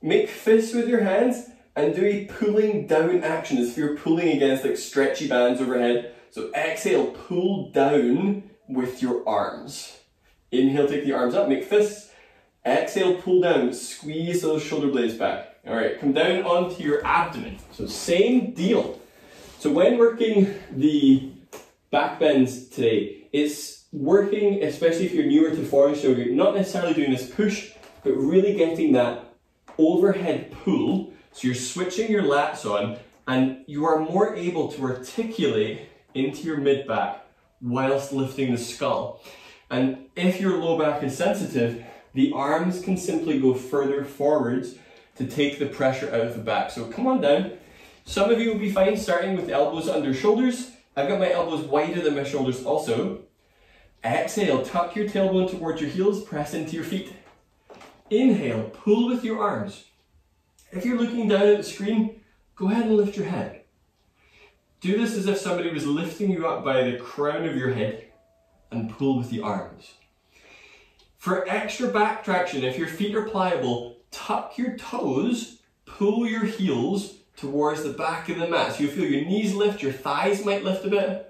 make fists with your hands and do a pulling down action as if you're pulling against like stretchy bands overhead. So exhale, pull down with your arms. Inhale, take the arms up, make fists. Exhale, pull down, squeeze those shoulder blades back. All right, come down onto your abdomen. So same deal. So when working the back bends today, it's working, especially if you're newer to Forrest Yoga, not necessarily doing this push, but really getting that overhead pull. So you're switching your lats on and you are more able to articulate into your mid back whilst lifting the skull. And if your low back is sensitive, the arms can simply go further forwards to take the pressure out of the back. So come on down. Some of you will be fine starting with elbows under shoulders. I've got my elbows wider than my shoulders also. Exhale, tuck your tailbone towards your heels, press into your feet. Inhale, pull with your arms. If you're looking down at the screen, go ahead and lift your head. Do this as if somebody was lifting you up by the crown of your head and pull with the arms. For extra back traction, if your feet are pliable, tuck your toes, pull your heels towards the back of the mat. So you feel your knees lift, your thighs might lift a bit.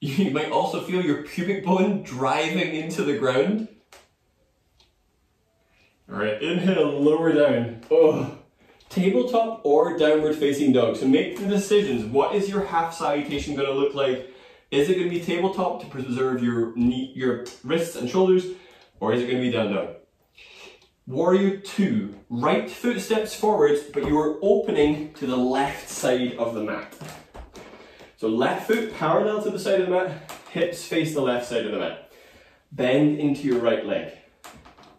You might also feel your pubic bone driving into the ground. All right, inhale, lower down. Oh. Tabletop or downward facing dog. So make the decisions. What is your half salutation going to look like? Is it going to be tabletop to preserve your wrists and shoulders, or is it going to be down dog? Warrior 2, right foot steps forwards, but you are opening to the left side of the mat. So left foot parallel to the side of the mat, hips face the left side of the mat. Bend into your right leg.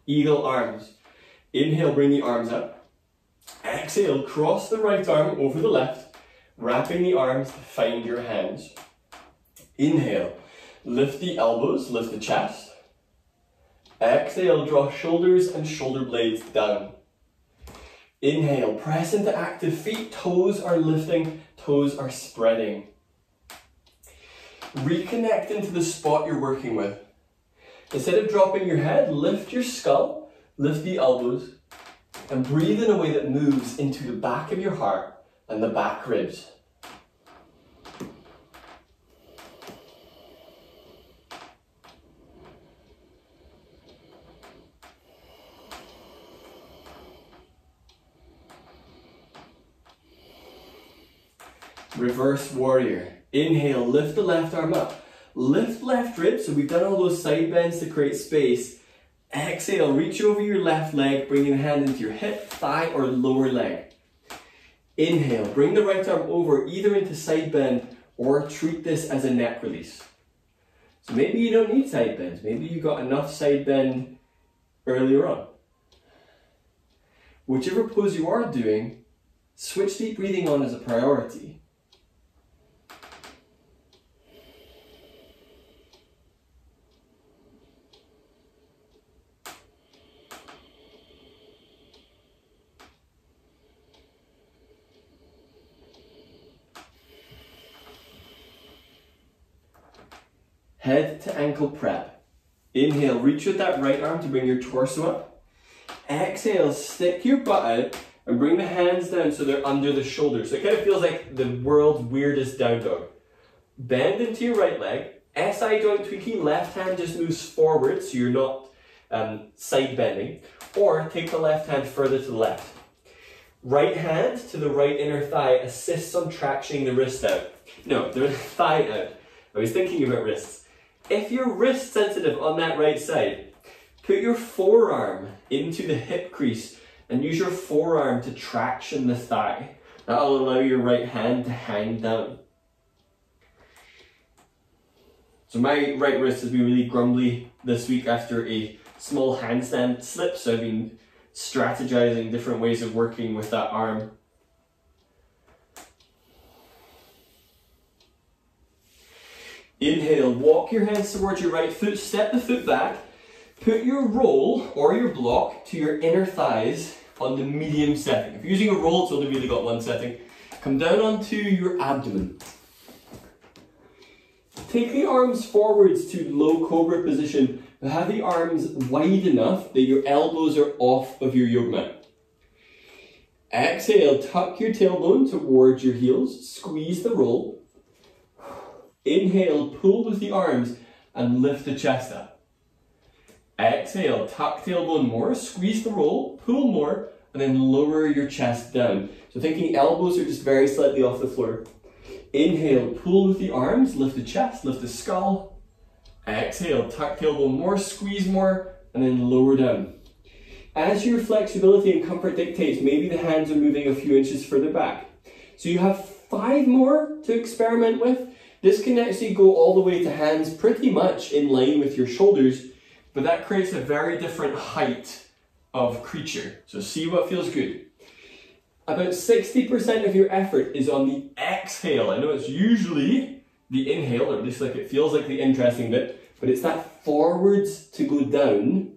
Eagle arms. Inhale, bring the arms up. Exhale, cross the right arm over the left, wrapping the arms to find your hands. Inhale, lift the elbows, lift the chest. Exhale, draw shoulders and shoulder blades down. Inhale, press into active feet, toes are lifting, toes are spreading. Reconnect into the spot you're working with. Instead of dropping your head, lift your skull, lift the elbows, and breathe in a way that moves into the back of your heart and the back ribs. Reverse warrior. Inhale, lift the left arm up. Lift left rib, so we've done all those side bends to create space. Exhale, reach over your left leg, bringing the hand into your hip, thigh, or lower leg. Inhale, bring the right arm over, either into side bend, or treat this as a neck release. So maybe you don't need side bends. Maybe you got enough side bend earlier on. Whichever pose you are doing, switch deep breathing on as a priority. Head to ankle prep. Inhale, reach with that right arm to bring your torso up. Exhale, stick your butt out and bring the hands down so they're under the shoulders. So it kind of feels like the world's weirdest down dog. Bend into your right leg. SI joint tweaking, left hand just moves forward so you're not side bending. Or take the left hand further to the left. Right hand to the right inner thigh assists on tractioning the wrist out. No, the thigh out. I was thinking about wrists. If you're wrist sensitive on that right side, put your forearm into the hip crease and use your forearm to traction the thigh. That'll allow your right hand to hang down. So my right wrist has been really grumbly this week after a small handstand slip, so I've been strategizing different ways of working with that arm. Inhale, walk your hands towards your right foot, step the foot back, put your roll or your block to your inner thighs on the medium setting. If you're using a roll, it's only really got one setting. Come down onto your abdomen. Take the arms forwards to low cobra position, but have the arms wide enough that your elbows are off of your yoga mat. Exhale, tuck your tailbone towards your heels, squeeze the roll. Inhale, pull with the arms and lift the chest up. Exhale, tuck tailbone more, squeeze the roll, pull more, and then lower your chest down. So thinking elbows are just very slightly off the floor. Inhale, pull with the arms, lift the chest, lift the skull. Exhale, tuck tailbone more, squeeze more, and then lower down. As your flexibility and comfort dictates, maybe the hands are moving a few inches further back. So you have 5 more to experiment with. This can actually go all the way to hands pretty much in line with your shoulders, but that creates a very different height of creature. So see what feels good. About 60% of your effort is on the exhale. I know it's usually the inhale, or at least like it feels like the interesting bit, but it's that forwards to go down.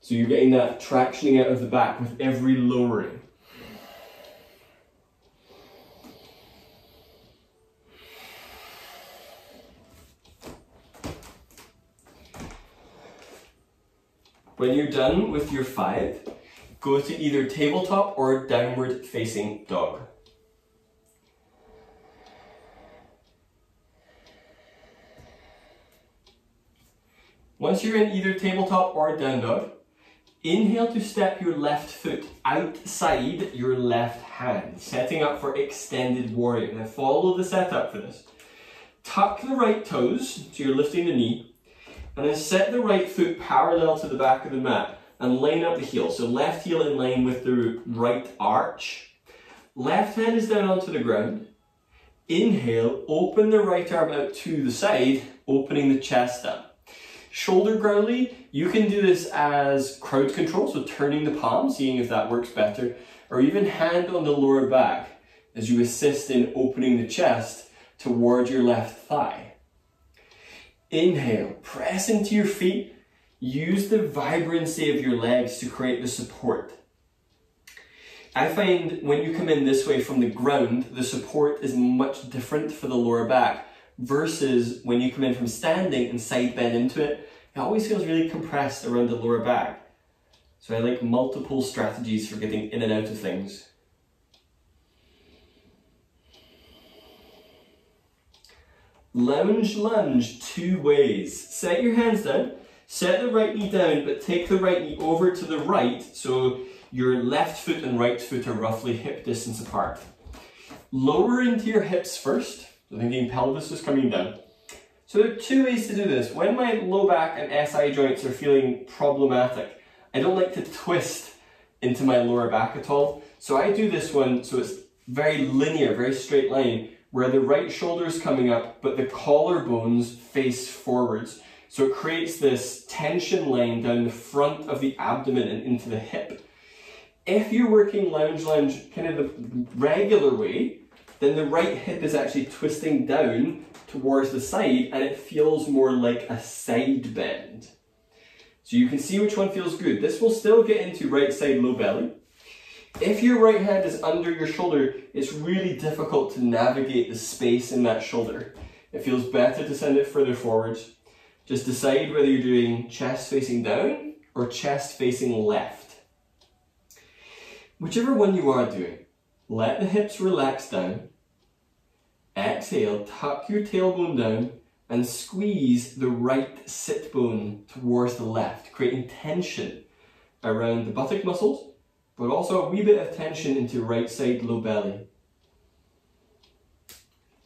So you're getting that tractioning out of the back with every lowering. When you're done with your 5, go to either tabletop or downward facing dog. Once you're in either tabletop or down dog, inhale to step your left foot outside your left hand, setting up for extended warrior. Now follow the setup for this. Tuck the right toes, so you're lifting the knee, and then set the right foot parallel to the back of the mat and line up the heel. So left heel in line with the right arch. Left hand is down onto the ground. Inhale, open the right arm out to the side, opening the chest up. Shoulder growly, you can do this as crowd control, so turning the palm, seeing if that works better, or even hand on the lower back as you assist in opening the chest toward your left thigh. Inhale, press into your feet, use the vibrancy of your legs to create the support. I find when you come in this way from the ground, the support is much different for the lower back versus when you come in from standing and side bend into it. It always feels really compressed around the lower back. So I like multiple strategies for getting in and out of things. Lounge lunge two ways. Set your hands down, set the right knee down, but take the right knee over to the right, so your left foot and right foot are roughly hip distance apart. Lower into your hips first. So thinking pelvis is coming down. So there are two ways to do this. When my low back and SI joints are feeling problematic, I don't like to twist into my lower back at all. So I do this one so it's very linear, very straight line, where the right shoulder is coming up, but the collarbones face forwards. So it creates this tension line down the front of the abdomen and into the hip. If you're working lounge kind of the regular way, then the right hip is actually twisting down towards the side and it feels more like a side bend. So you can see which one feels good. This will still get into right side low belly. If your right hand is under your shoulder, it's really difficult to navigate the space in that shoulder. It feels better to send it further forwards. Just decide whether you're doing chest facing down or chest facing left. Whichever one you are doing, let the hips relax down. Exhale, tuck your tailbone down and squeeze the right sit bone towards the left, creating tension around the buttock muscles, but also a wee bit of tension into right side low belly.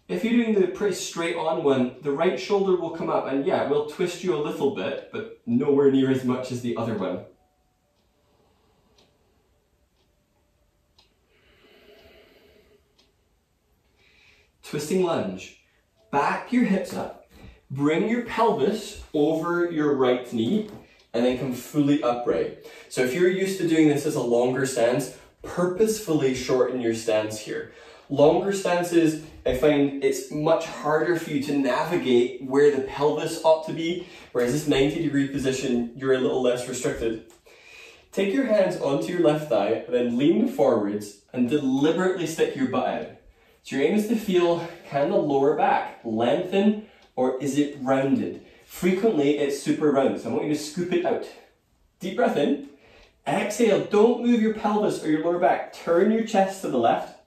If you're doing the pretty straight on one, the right shoulder will come up and yeah, it will twist you a little bit, but nowhere near as much as the other one. Twisting lunge, back your hips up, bring your pelvis over your right knee and then come fully upright. So if you're used to doing this as a longer stance, purposefully shorten your stance here. Longer stances, I find it's much harder for you to navigate where the pelvis ought to be, whereas this 90-degree position, you're a little less restricted. Take your hands onto your left thigh and then lean forwards and deliberately stick your butt out. So your aim is to feel, can the lower back lengthen or is it rounded? Frequently it's super round, so I want you to scoop it out. Deep breath in, exhale, don't move your pelvis or your lower back, turn your chest to the left,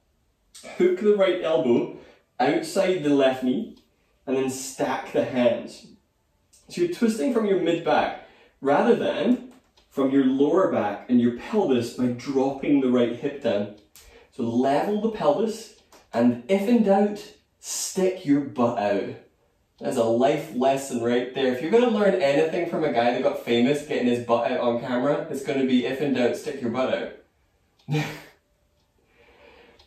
hook the right elbow outside the left knee, and then stack the hands. So you're twisting from your mid back rather than from your lower back and your pelvis by dropping the right hip down. So level the pelvis, and if in doubt, stick your butt out. That's a life lesson right there. If you're going to learn anything from a guy that got famous getting his butt out on camera, it's going to be, if in doubt, stick your butt out.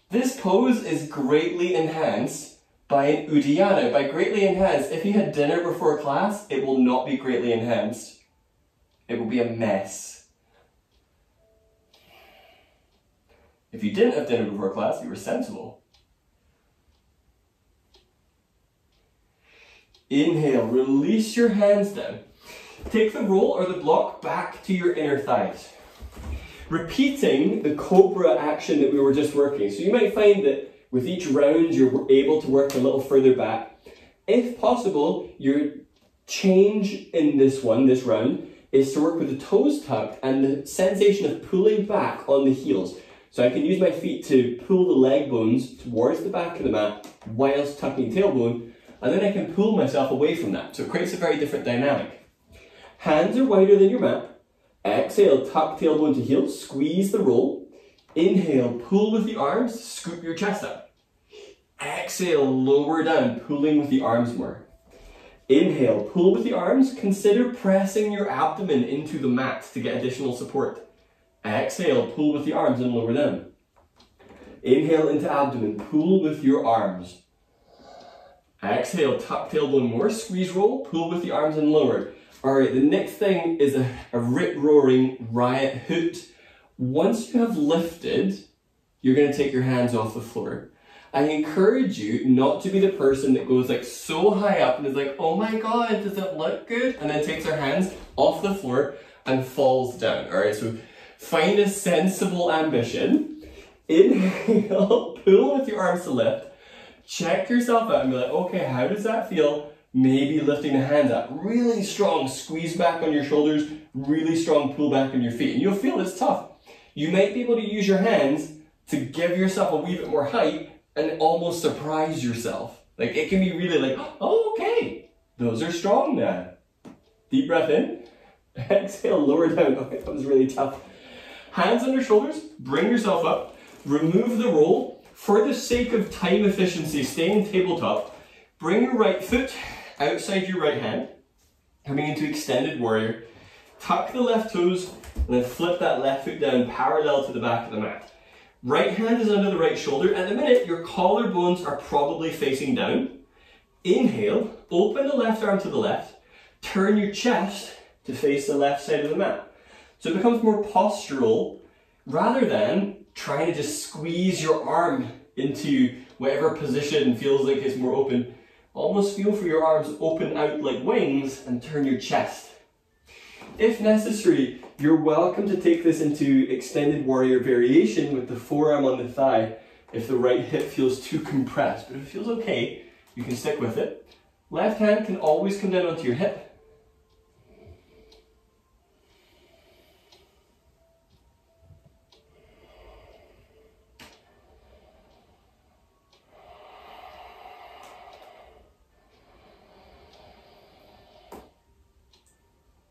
This pose is greatly enhanced by an Uddiyana. By greatly enhanced, if you had dinner before class, it will not be greatly enhanced. It will be a mess. If you didn't have dinner before class, you were sensible. Inhale, release your hands down. Take the roll or the block back to your inner thighs. Repeating the cobra action that we were just working. So you might find that with each round, you're able to work a little further back. If possible, your change in this round, is to work with the toes tucked and the sensation of pulling back on the heels. So I can use my feet to pull the leg bones towards the back of the mat whilst tucking tailbone, and then I can pull myself away from that. So it creates a very different dynamic. Hands are wider than your mat. Exhale, tuck tailbone to heel, squeeze the roll. Inhale, pull with the arms, scoop your chest up. Exhale, lower down, pulling with the arms more. Inhale, pull with the arms. Consider pressing your abdomen into the mat to get additional support. Exhale, pull with the arms and lower down. Inhale into abdomen, pull with your arms. Exhale, tuck tailbone more, squeeze roll, pull with the arms and lower. All right, the next thing is a rip-roaring riot hoot. Once you have lifted, you're gonna take your hands off the floor. I encourage you not to be the person that goes like so high up and is like, oh my God, does it look good? And then takes her hands off the floor and falls down, all right? So find a sensible ambition. Inhale, pull with your arms to lift. Check yourself out and be like, okay, how does that feel? Maybe lifting the hands up. Really strong squeeze back on your shoulders, really strong pull back on your feet. And you'll feel it's tough. You might be able to use your hands to give yourself a wee bit more height and almost surprise yourself. Like it can be really like, oh, okay, those are strong now. Deep breath in, exhale, lower down. Okay, that was really tough. Hands under shoulders, bring yourself up, remove the roll. For the sake of time efficiency, staying tabletop, bring your right foot outside your right hand, coming into extended warrior, tuck the left toes, and then flip that left foot down parallel to the back of the mat. Right hand is under the right shoulder. At the minute, your collarbones are probably facing down. Inhale, open the left arm to the left, turn your chest to face the left side of the mat. So it becomes more postural rather than trying to just squeeze your arm into whatever position feels like it's more open. Almost feel for your arms open out like wings and turn your chest. If necessary, you're welcome to take this into extended warrior variation with the forearm on the thigh if the right hip feels too compressed. But if it feels okay, you can stick with it. Left hand can always come down onto your hip.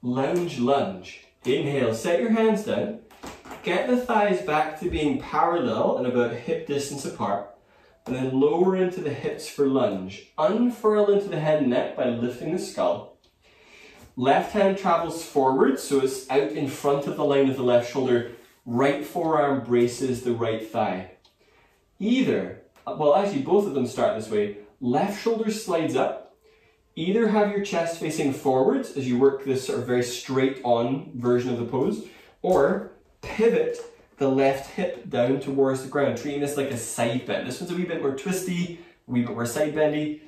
Lounge lunge. Inhale, set your hands down. Get the thighs back to being parallel and about hip distance apart. And then lower into the hips for lunge. Unfurl into the head and neck by lifting the skull. Left hand travels forward, so it's out in front of the line of the left shoulder. Right forearm braces the right thigh. Both of them start this way. Left shoulder slides up. Either have your chest facing forwards as you work this sort of very straight on version of the pose, or pivot the left hip down towards the ground, treating this like a side bend. This one's a wee bit more twisty, a wee bit more side bendy.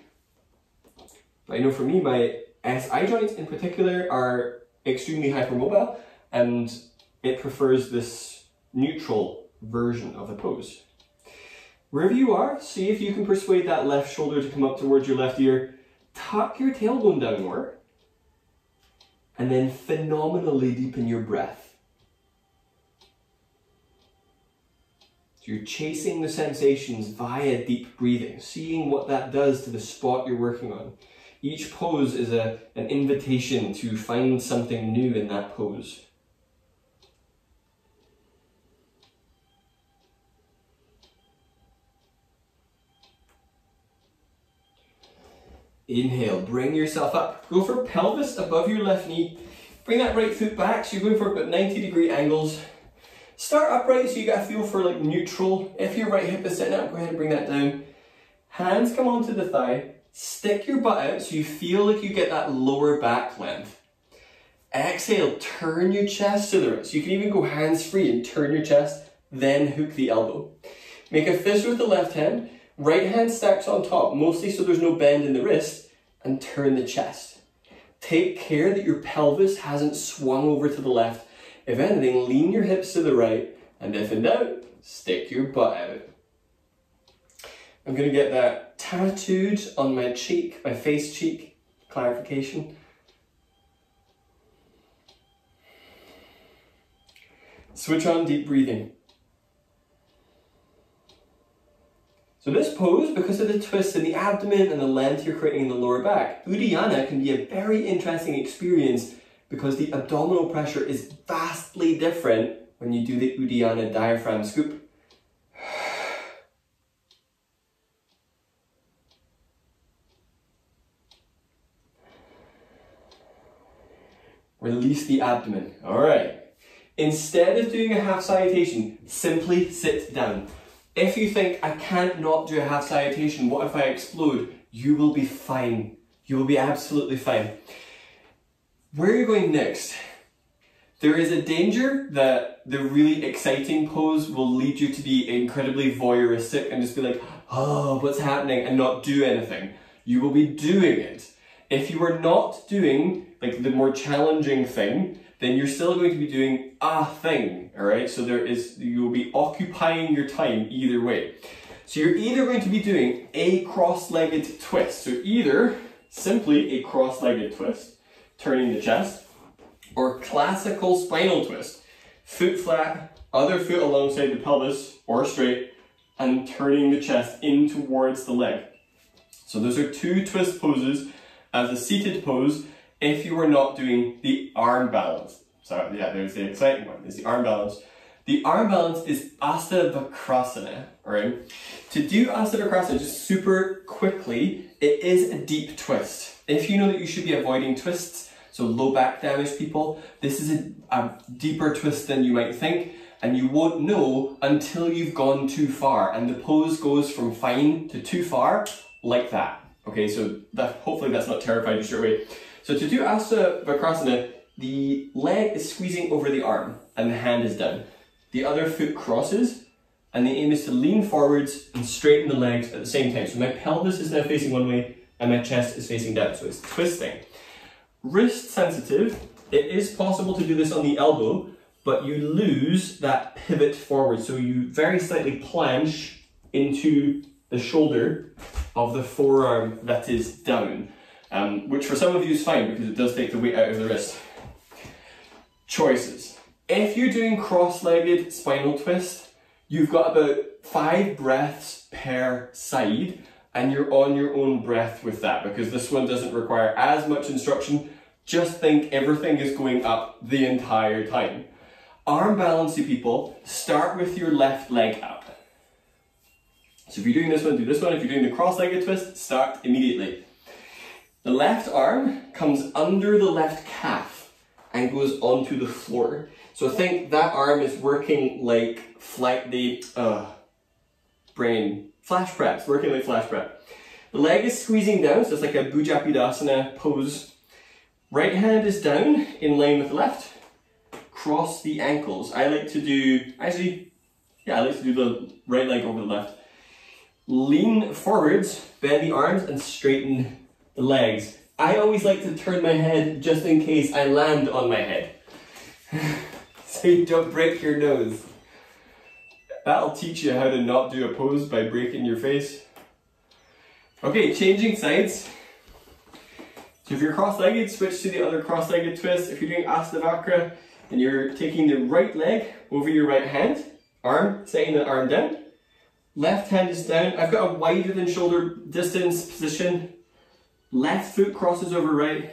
But I know for me, my SI joints in particular are extremely hypermobile, and it prefers this neutral version of the pose. Wherever you are, see if you can persuade that left shoulder to come up towards your left ear. Tuck your tailbone down more, and then phenomenally deepen your breath. So you're chasing the sensations via deep breathing, seeing what that does to the spot you're working on. Each pose is an invitation to find something new in that pose. Inhale, bring yourself up. Go for pelvis above your left knee. Bring that right foot back, so you're going for about 90-degree angles. Start upright, so you got a feel for like neutral. If your right hip is sitting up, go ahead and bring that down. Hands come onto the thigh. Stick your butt out, so you feel like you get that lower back length. Exhale, turn your chest to the right. So you can even go hands-free and turn your chest, then hook the elbow. Make a fist with the left hand. Right hand stacks on top, mostly so there's no bend in the wrist, and turn the chest. Take care that your pelvis hasn't swung over to the left. If anything, lean your hips to the right, and if in doubt, stick your butt out. I'm going to get that tattooed on my cheek, my face cheek, clarification. Switch on deep breathing. So this pose, because of the twist in the abdomen and the length you're creating in the lower back, Uddiyana can be a very interesting experience because the abdominal pressure is vastly different when you do the Uddiyana diaphragm scoop. Release the abdomen. All right. Instead of doing a half salutation, simply sit down. If you think, I can't not do a half salutation, what if I explode? You will be fine. You will be absolutely fine. Where are you going next? There is a danger that the really exciting pose will lead you to be incredibly voyeuristic and just be like, oh, what's happening? And not do anything. You will be doing it. If you are not doing like the more challenging thing, then you're still going to be doing a thing, all right? So you'll be occupying your time either way. So you're either going to be doing a cross-legged twist. So either simply a cross-legged twist, turning the chest, or classical spinal twist. Foot flat, other foot alongside the pelvis or straight, and turning the chest in towards the leg. So those are two twist poses as a seated pose if you are not doing the arm balance. So yeah, there's the exciting one, is the arm balance. The arm balance is Astada Vakrasana, all right? To do Astada Vakrasana just super quickly, it is a deep twist. If you know that you should be avoiding twists, so low back damage people, this is a deeper twist than you might think, and you won't know until you've gone too far, and the pose goes from fine to too far, like that. Okay, so that, hopefully that's not terrifying you straight away. So to do Astada Vakrasana, the leg is squeezing over the arm and the hand is down. The other foot crosses and the aim is to lean forwards and straighten the legs at the same time. So my pelvis is now facing one way and my chest is facing down, so it's twisting. Wrist sensitive, it is possible to do this on the elbow, but you lose that pivot forward. So you very slightly planche into the shoulder of the forearm that is down. Which for some of you is fine because it does take the weight out of the wrist. Choices. If you're doing cross-legged spinal twist, you've got about 5 breaths per side and you're on your own breath with that because this one doesn't require as much instruction. Just think everything is going up the entire time. Arm balance, you people, start with your left leg up. So if you're doing this one, do this one. If you're doing the cross-legged twist, start immediately. The left arm comes under the left calf and goes onto the floor. So think that arm is working like flash prep. It's working like flash prep. The leg is squeezing down, so it's like a Bhujapidasana pose. Right hand is down in line with the left. Cross the ankles. I like to do the right leg over the left. Lean forwards, bend the arms and straighten the legs. I always like to turn my head just in case I land on my head. So you don't break your nose. That'll teach you how to not do a pose by breaking your face. Okay, changing sides. So if you're cross-legged, switch to the other cross-legged twist. If you're doing Astada Vakra, then you're taking the right leg over your right hand, arm, setting the arm down. Left hand is down. I've got a wider than shoulder distance position. Left foot crosses over right,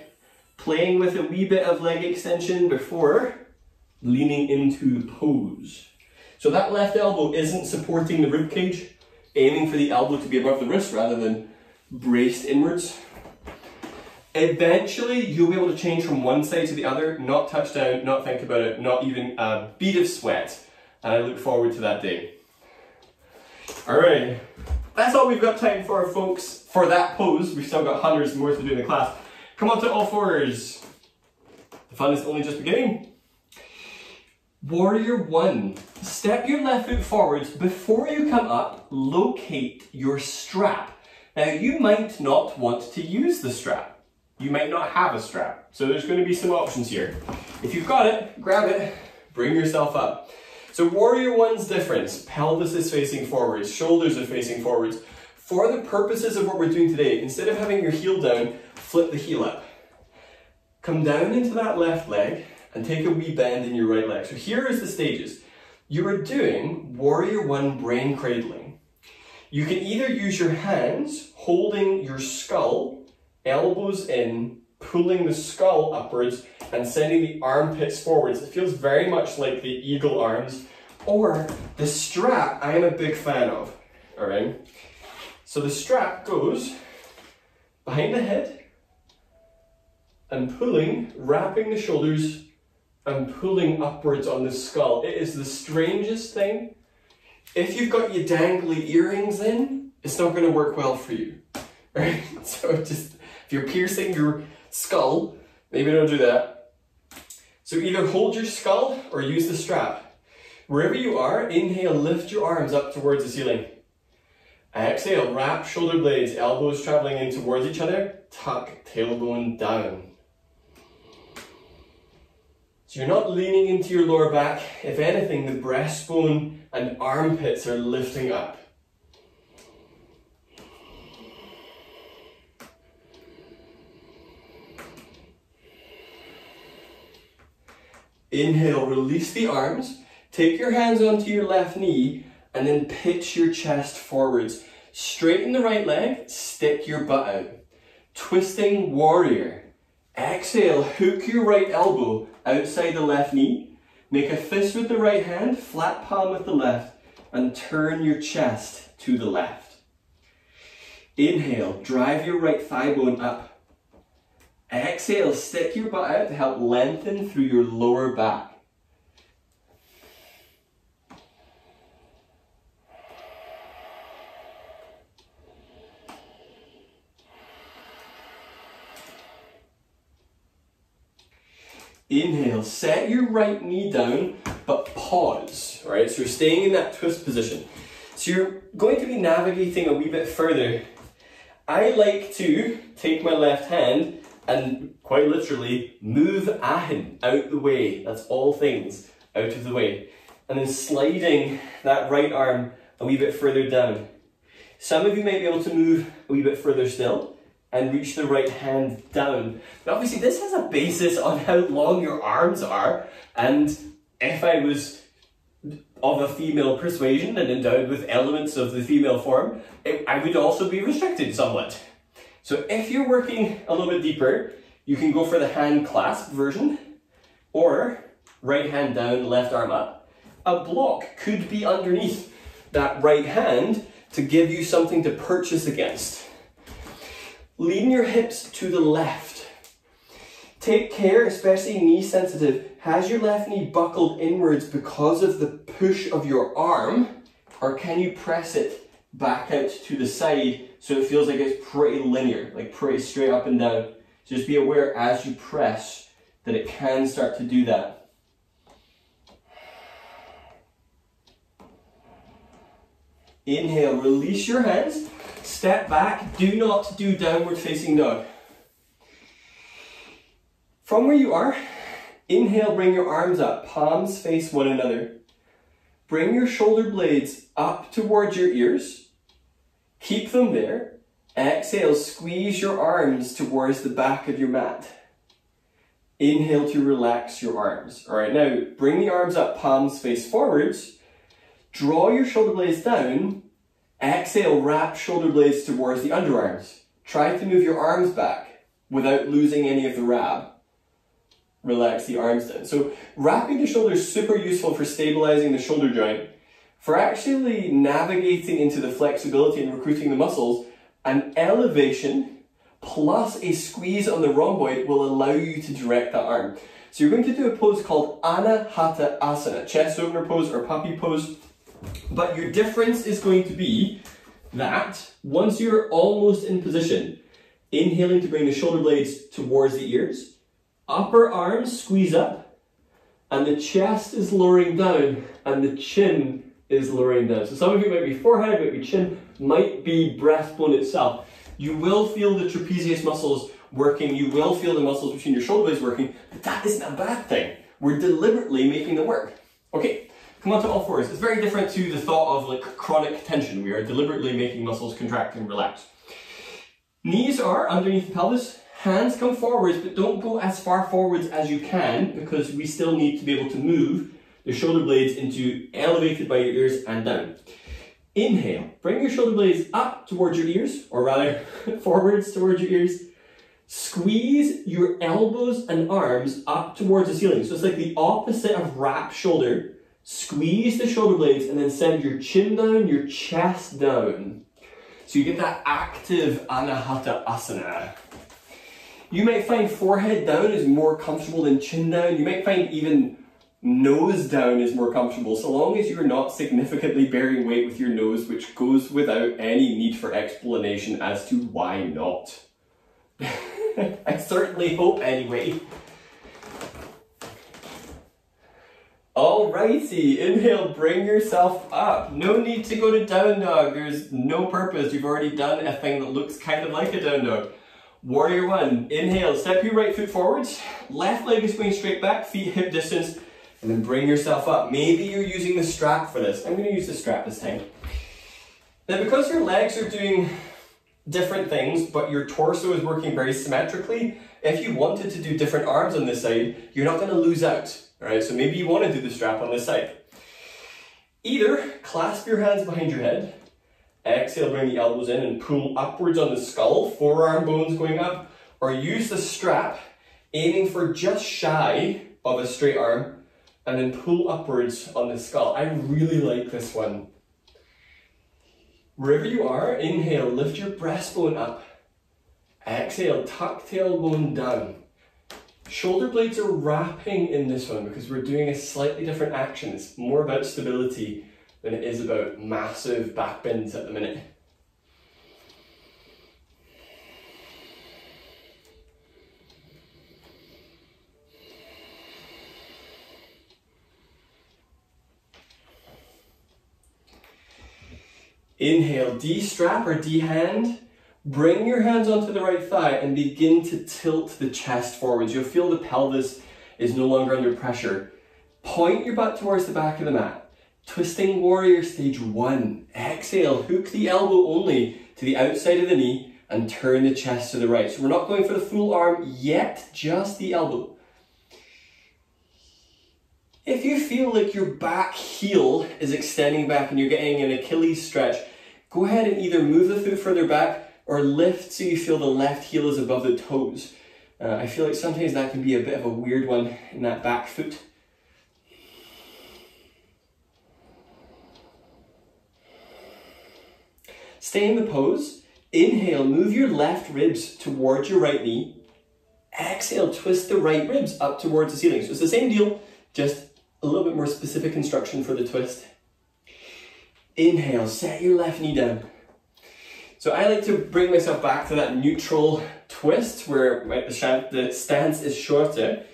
playing with a wee bit of leg extension before leaning into pose. So that left elbow isn't supporting the rib cage, aiming for the elbow to be above the wrist rather than braced inwards. Eventually, you'll be able to change from one side to the other, not touch down, not think about it, not even a bead of sweat. And I look forward to that day. All right. That's all we've got time for, folks, for that pose. We've still got hundreds more to do in the class. Come on to all fours. The fun is only just beginning. Warrior one. Step your left foot forwards. Before you come up, locate your strap. Now, you might not want to use the strap. You might not have a strap. So there's going to be some options here. If you've got it, grab it, bring yourself up. So warrior one's difference, pelvis is facing forwards, shoulders are facing forwards. For the purposes of what we're doing today, instead of having your heel down, flip the heel up. Come down into that left leg and take a wee bend in your right leg. So here is the stages. You are doing warrior one brain cradling. You can either use your hands holding your skull, elbows in, pulling the skull upwards and sending the armpits forwards. It feels very much like the eagle arms or the strap I am a big fan of, all right? So the strap goes behind the head and pulling, wrapping the shoulders and pulling upwards on the skull. It is the strangest thing. If you've got your dangly earrings in, it's not going to work well for you, right? So just, if you're piercing your skull, maybe don't do that. So either hold your skull or use the strap. Wherever you are, inhale, lift your arms up towards the ceiling. Exhale, wrap shoulder blades, elbows traveling in towards each other, tuck tailbone down. So you're not leaning into your lower back. If anything, the breastbone and armpits are lifting up. Inhale, release the arms, take your hands onto your left knee, and then pitch your chest forwards. Straighten the right leg, stick your butt out. Twisting warrior. Exhale, hook your right elbow outside the left knee, make a fist with the right hand, flat palm with the left, and turn your chest to the left. Inhale, drive your right thigh bone up. Exhale, stick your butt out to help lengthen through your lower back. Inhale, set your right knee down, but pause, all right? So you're staying in that twist position. So you're going to be navigating a wee bit further. I like to take my left hand and quite literally move ahin out the way. That's all things out of the way. And then sliding that right arm a wee bit further down. Some of you may be able to move a wee bit further still and reach the right hand down. But obviously this has a basis on how long your arms are, and if I was of a female persuasion and endowed with elements of the female form, I would also be restricted somewhat. So if you're working a little bit deeper, you can go for the hand clasp version, or right hand down, left arm up. A block could be underneath that right hand to give you something to purchase against. Lean your hips to the left. Take care, especially knee sensitive. Has your left knee buckled inwards because of the push of your arm, or can you press it back out to the side so it feels like it's pretty linear, like pretty straight up and down? So just be aware as you press that it can start to do that. Inhale, release your hands, step back, do not do downward facing dog. From where you are, inhale, bring your arms up, palms face one another. Bring your shoulder blades up towards your ears, keep them there. Exhale, squeeze your arms towards the back of your mat. Inhale to relax your arms. All right, now bring the arms up, palms face forwards. Draw your shoulder blades down, exhale, wrap shoulder blades towards the underarms. Try to move your arms back without losing any of the wrap. Relax the arms down. So wrapping the shoulders is super useful for stabilizing the shoulder joint, for actually navigating into the flexibility and recruiting the muscles. An elevation plus a squeeze on the rhomboid will allow you to direct that arm. So you're going to do a pose called Anahata Asana, chest opener pose or puppy pose. But your difference is going to be that once you're almost in position, inhaling to bring the shoulder blades towards the ears, upper arms squeeze up, and the chest is lowering down, and the chin is lowering down. So some of you might be forehead, might be chin, might be breastbone itself. You will feel the trapezius muscles working, you will feel the muscles between your shoulder blades working, but that isn't a bad thing. We're deliberately making them work. Okay. Come on to all fours. It's very different to the thought of like chronic tension. We are deliberately making muscles contract and relax. Knees are underneath the pelvis. Hands come forwards, but don't go as far forwards as you can because we still need to be able to move the shoulder blades into elevated by your ears and down. Inhale, bring your shoulder blades up towards your ears, or rather forwards towards your ears. Squeeze your elbows and arms up towards the ceiling. So it's like the opposite of wrap shoulder. Squeeze the shoulder blades and then send your chin down, your chest down. So you get that active Anahata Asana. You might find forehead down is more comfortable than chin down. You might find even nose down is more comfortable, so long as you're not significantly bearing weight with your nose, which goes without any need for explanation as to why not. I certainly hope anyway. Alrighty, inhale, bring yourself up. No need to go to down dog, there's no purpose. You've already done a thing that looks kind of like a down dog. Warrior one, inhale, step your right foot forward, left leg is going straight back, feet hip distance, and then bring yourself up. Maybe you're using the strap for this. I'm going to use the strap this time. Now because your legs are doing different things, but your torso is working very symmetrically, if you wanted to do different arms on this side, you're not going to lose out. Alright, so maybe you want to do the strap on this side. Either clasp your hands behind your head, exhale, bring the elbows in and pull upwards on the skull, forearm bones going up, or use the strap, aiming for just shy of a straight arm, and then pull upwards on the skull. I really like this one. Wherever you are, inhale, lift your breastbone up. Exhale, tuck tailbone down. Shoulder blades are wrapping in this one because we're doing a slightly different action. It's more about stability than it is about massive back bends at the minute. Inhale, de-strap or de-hand. Bring your hands onto the right thigh and begin to tilt the chest forwards. You'll feel the pelvis is no longer under pressure. Point your butt towards the back of the mat. Twisting warrior stage one. Exhale, hook the elbow only to the outside of the knee and turn the chest to the right. So we're not going for the full arm yet, just the elbow. If you feel like your back heel is extending back and you're getting an Achilles stretch, go ahead and either move the foot further back or lift so you feel the left heel is above the toes. I feel like sometimes that can be a bit of a weird one in that back foot. Stay in the pose. Inhale, move your left ribs towards your right knee. Exhale, twist the right ribs up towards the ceiling. So it's the same deal, just a little bit more specific instruction for the twist. Inhale, set your left knee down. So I like to bring myself back to that neutral twist where the stance is shorter.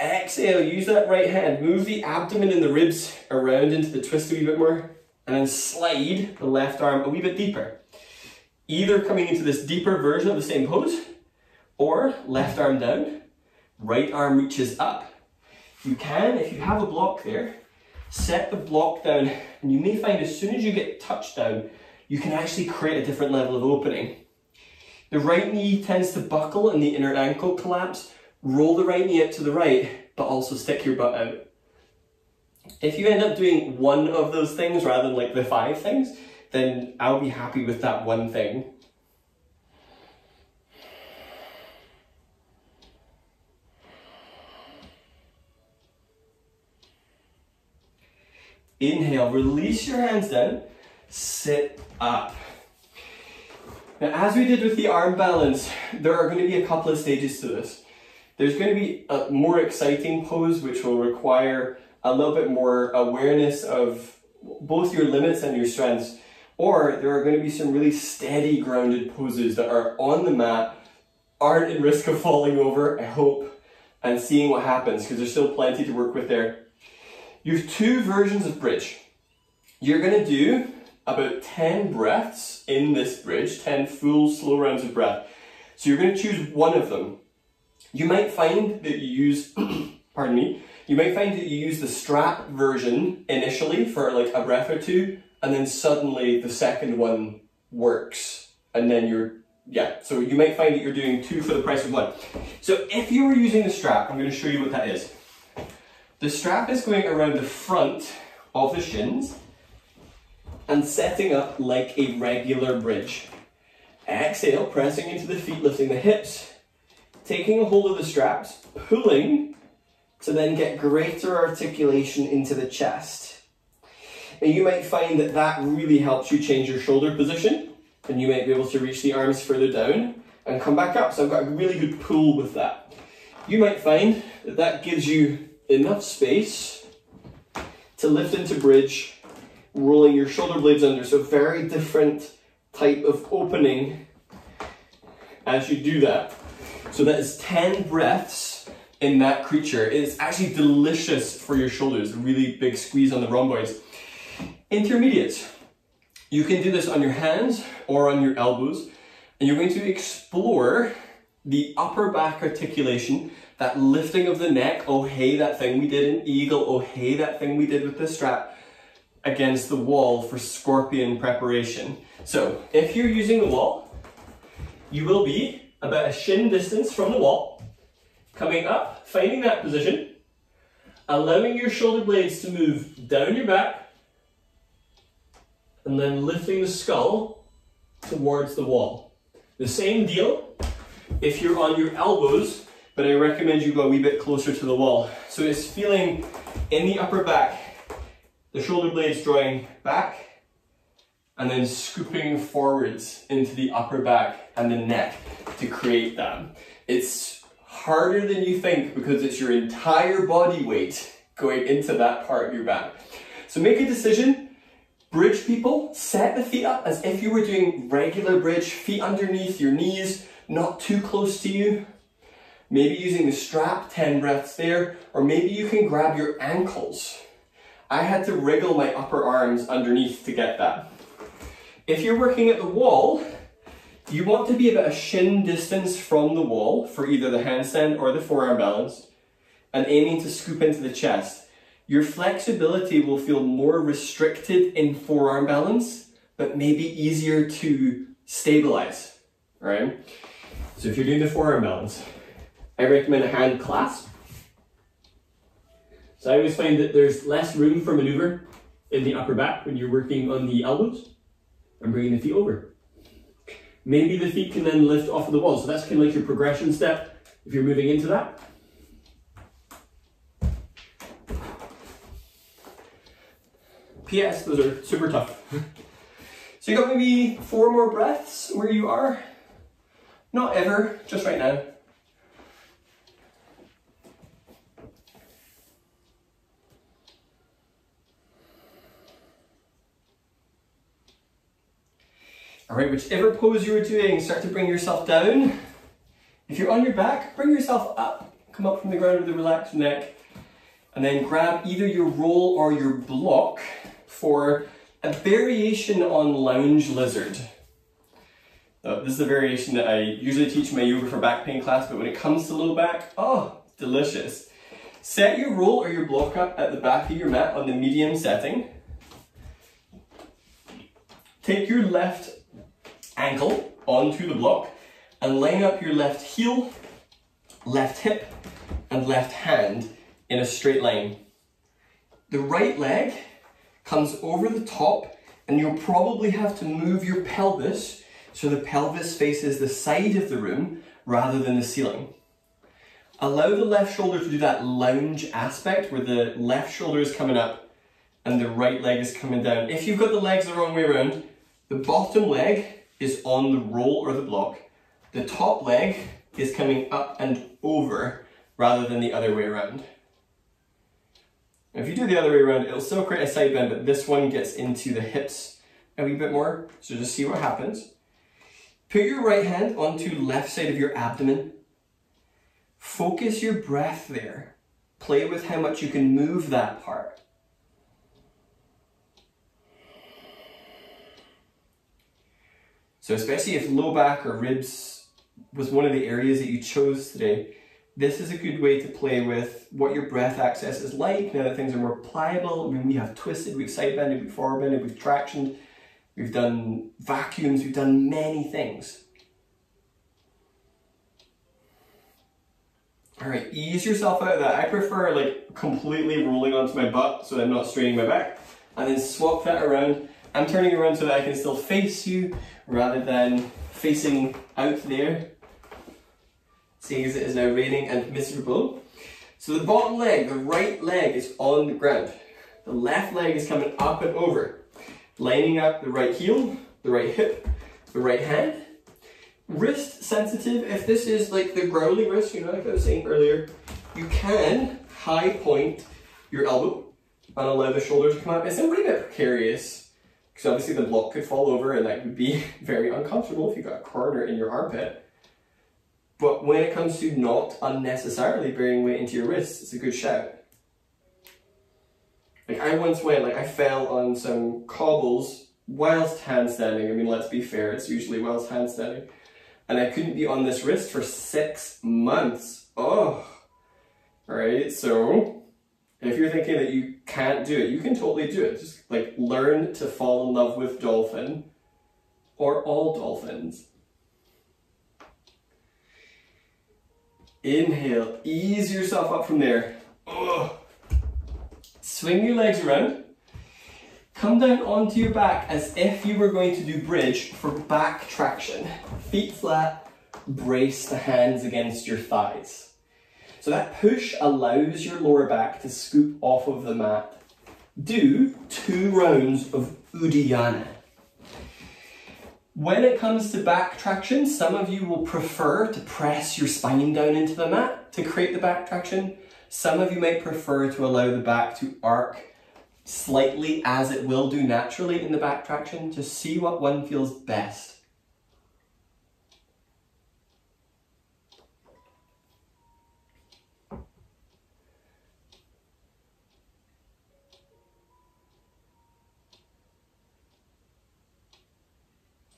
Exhale, use that right hand, move the abdomen and the ribs around into the twist a wee bit more, and then slide the left arm a wee bit deeper. Either coming into this deeper version of the same pose, or left arm down, right arm reaches up. You can, if you have a block there, set the block down, and you may find as soon as you get touchdown, you can actually create a different level of opening. The right knee tends to buckle and the inner ankle collapse. Roll the right knee out to the right, but also stick your butt out. If you end up doing one of those things rather than like the five things, then I'll be happy with that one thing. Inhale, release your hands down. Sit up. Now, as we did with the arm balance, there are going to be a couple of stages to this. There's going to be a more exciting pose, which will require a little bit more awareness of both your limits and your strengths. Or there are going to be some really steady, grounded poses that are on the mat, aren't at risk of falling over, I hope, and seeing what happens, because there's still plenty to work with there. You have two versions of bridge. You're going to do about 10 breaths in this bridge, 10 full slow rounds of breath. So you're going to choose one of them. You might find that you use, pardon me, you might find that you use the strap version initially for like a breath or two, and then suddenly the second one works. And then so you might find that you're doing two for the price of one. So if you were using the strap, I'm going to show you what that is. The strap is going around the front of the shins, and setting up like a regular bridge. Exhale, pressing into the feet, lifting the hips, taking a hold of the straps, pulling to then get greater articulation into the chest. And you might find that that really helps you change your shoulder position, and you might be able to reach the arms further down and come back up. So I've got a really good pull with that. You might find that that gives you enough space to lift into bridge, rolling your shoulder blades under. So very different type of opening as you do that. So that is 10 breaths in that creature. It's actually delicious for your shoulders, a really big squeeze on the rhomboids. Intermediates. You can do this on your hands or on your elbows, and you're going to explore the upper back articulation, that lifting of the neck. Oh, hey, that thing we did in eagle. Oh, hey, that thing we did with the strap against the wall for scorpion preparation. So if you're using the wall, you will be about a shin distance from the wall, coming up, finding that position, allowing your shoulder blades to move down your back, and then lifting the skull towards the wall. The same deal if you're on your elbows, but I recommend you go a wee bit closer to the wall. So it's feeling in the upper back, the shoulder blades drawing back and then scooping forwards into the upper back and the neck to create them. It's harder than you think because it's your entire body weight going into that part of your back. So make a decision. Bridge people, set the feet up as if you were doing regular bridge, feet underneath your knees, not too close to you. Maybe using the strap, 10 breaths there, or maybe you can grab your ankles. I had to wriggle my upper arms underneath to get that. If you're working at the wall, you want to be about a shin distance from the wall for either the handstand or the forearm balance, and aiming to scoop into the chest. Your flexibility will feel more restricted in forearm balance, but maybe easier to stabilize, right? So if you're doing the forearm balance, I recommend a hand clasp. So I always find that there's less room for maneuver in the upper back when you're working on the elbows and bringing the feet over. Maybe the feet can then lift off of the wall. So that's kind of like your progression step if you're moving into that. P.S. Those are super tough. So you got maybe 4 more breaths where you are. Not ever, just right now. All right, whichever pose you were doing, start to bring yourself down. If you're on your back, bring yourself up. Come up from the ground with a relaxed neck. And then grab either your roll or your block for a variation on lounge lizard. Now, this is a variation that I usually teach my yoga for back pain class, but when it comes to low back, oh, delicious. Set your roll or your block up at the back of your mat on the medium setting. Take your left ankle onto the block and line up your left heel, left hip, and left hand in a straight line. The right leg comes over the top, and you'll probably have to move your pelvis so the pelvis faces the side of the room rather than the ceiling. Allow the left shoulder to do that lounge aspect where the left shoulder is coming up and the right leg is coming down. If you've got the legs the wrong way around, the bottom leg is on the roll or the block. The top leg is coming up and over rather than the other way around. If you do the other way around, it'll still create a side bend, but this one gets into the hips a wee bit more. So just see what happens. Put your right hand onto left side of your abdomen. Focus your breath there. Play with how much you can move that part. So especially if low back or ribs was one of the areas that you chose today, this is a good way to play with what your breath access is like now that things are more pliable. I mean, we have twisted, we've side bended, we've forward bended, we've tractioned, we've done vacuums, we've done many things. All right, ease yourself out of that. I prefer like completely rolling onto my butt so I'm not straining my back, and then swap that around. I'm turning around so that I can still face you rather than facing out there. seeing as it is now raining and miserable. So the bottom leg, the right leg, is on the ground. The left leg is coming up and over, lining up the right heel, the right hip, the right hand. Wrist sensitive, if this is like the growly wrist, you know, like I was saying earlier, you can high point your elbow and allow the shoulder to come up. It's a wee bit precarious, because obviously the block could fall over and that would be very uncomfortable if you got a corner in your armpit. But when it comes to not unnecessarily bearing weight into your wrists, it's a good shout. Like I once went, like I fell on some cobbles whilst handstanding. I mean, let's be fair, it's usually whilst handstanding. And I couldn't be on this wrist for 6 months. Oh, all right, so... if you're thinking that you can't do it, you can totally do it. Just like learn to fall in love with dolphin or all dolphins. Inhale, ease yourself up from there. Oh. Swing your legs around. Come down onto your back as if you were going to do bridge for back traction. Feet flat, brace the hands against your thighs. So that push allows your lower back to scoop off of the mat. Do 2 rounds of Uddiyana. When it comes to back traction, some of you will prefer to press your spine down into the mat to create the back traction. Some of you may prefer to allow the back to arc slightly as it will do naturally in the back traction. Just see what one feels best.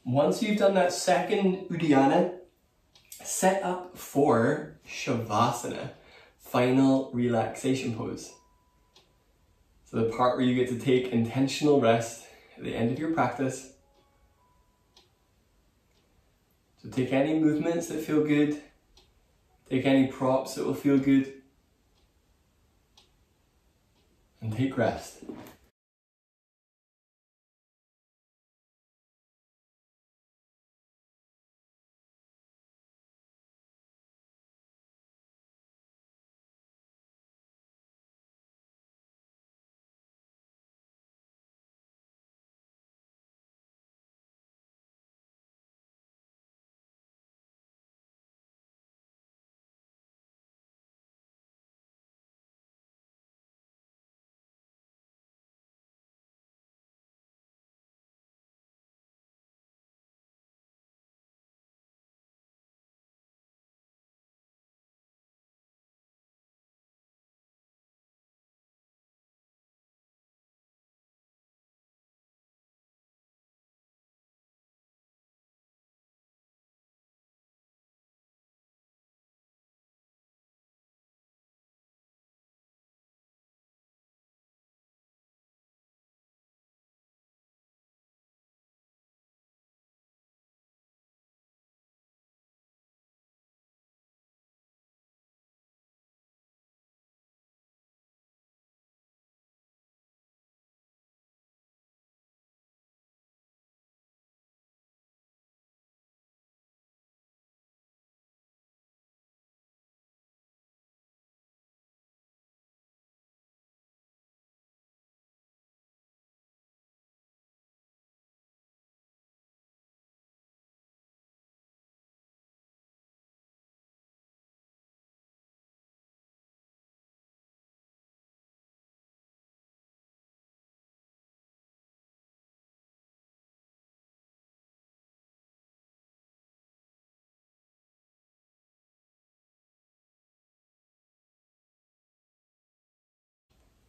Once you've done that second Uddiyana, set up for Shavasana, final relaxation pose. So the part where you get to take intentional rest at the end of your practice. So take any movements that feel good, take any props that will feel good, and take rest.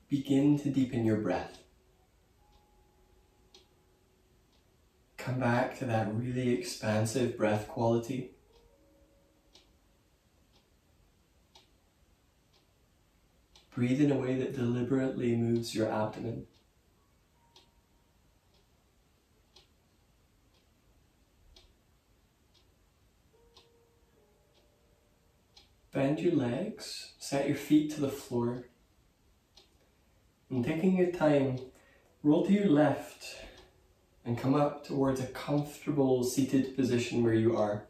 Begin to deepen your breath. Come back to that really expansive breath quality. Breathe in a way that deliberately moves your abdomen. Bend your legs, set your feet to the floor. And taking your time, roll to your left and come up towards a comfortable seated position where you are.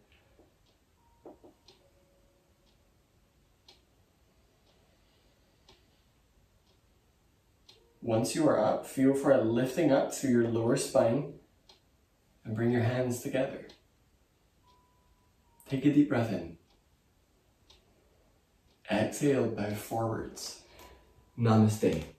Once you are up, feel for a lifting up through your lower spine and bring your hands together. Take a deep breath in. Exhale, bow forwards. Namaste.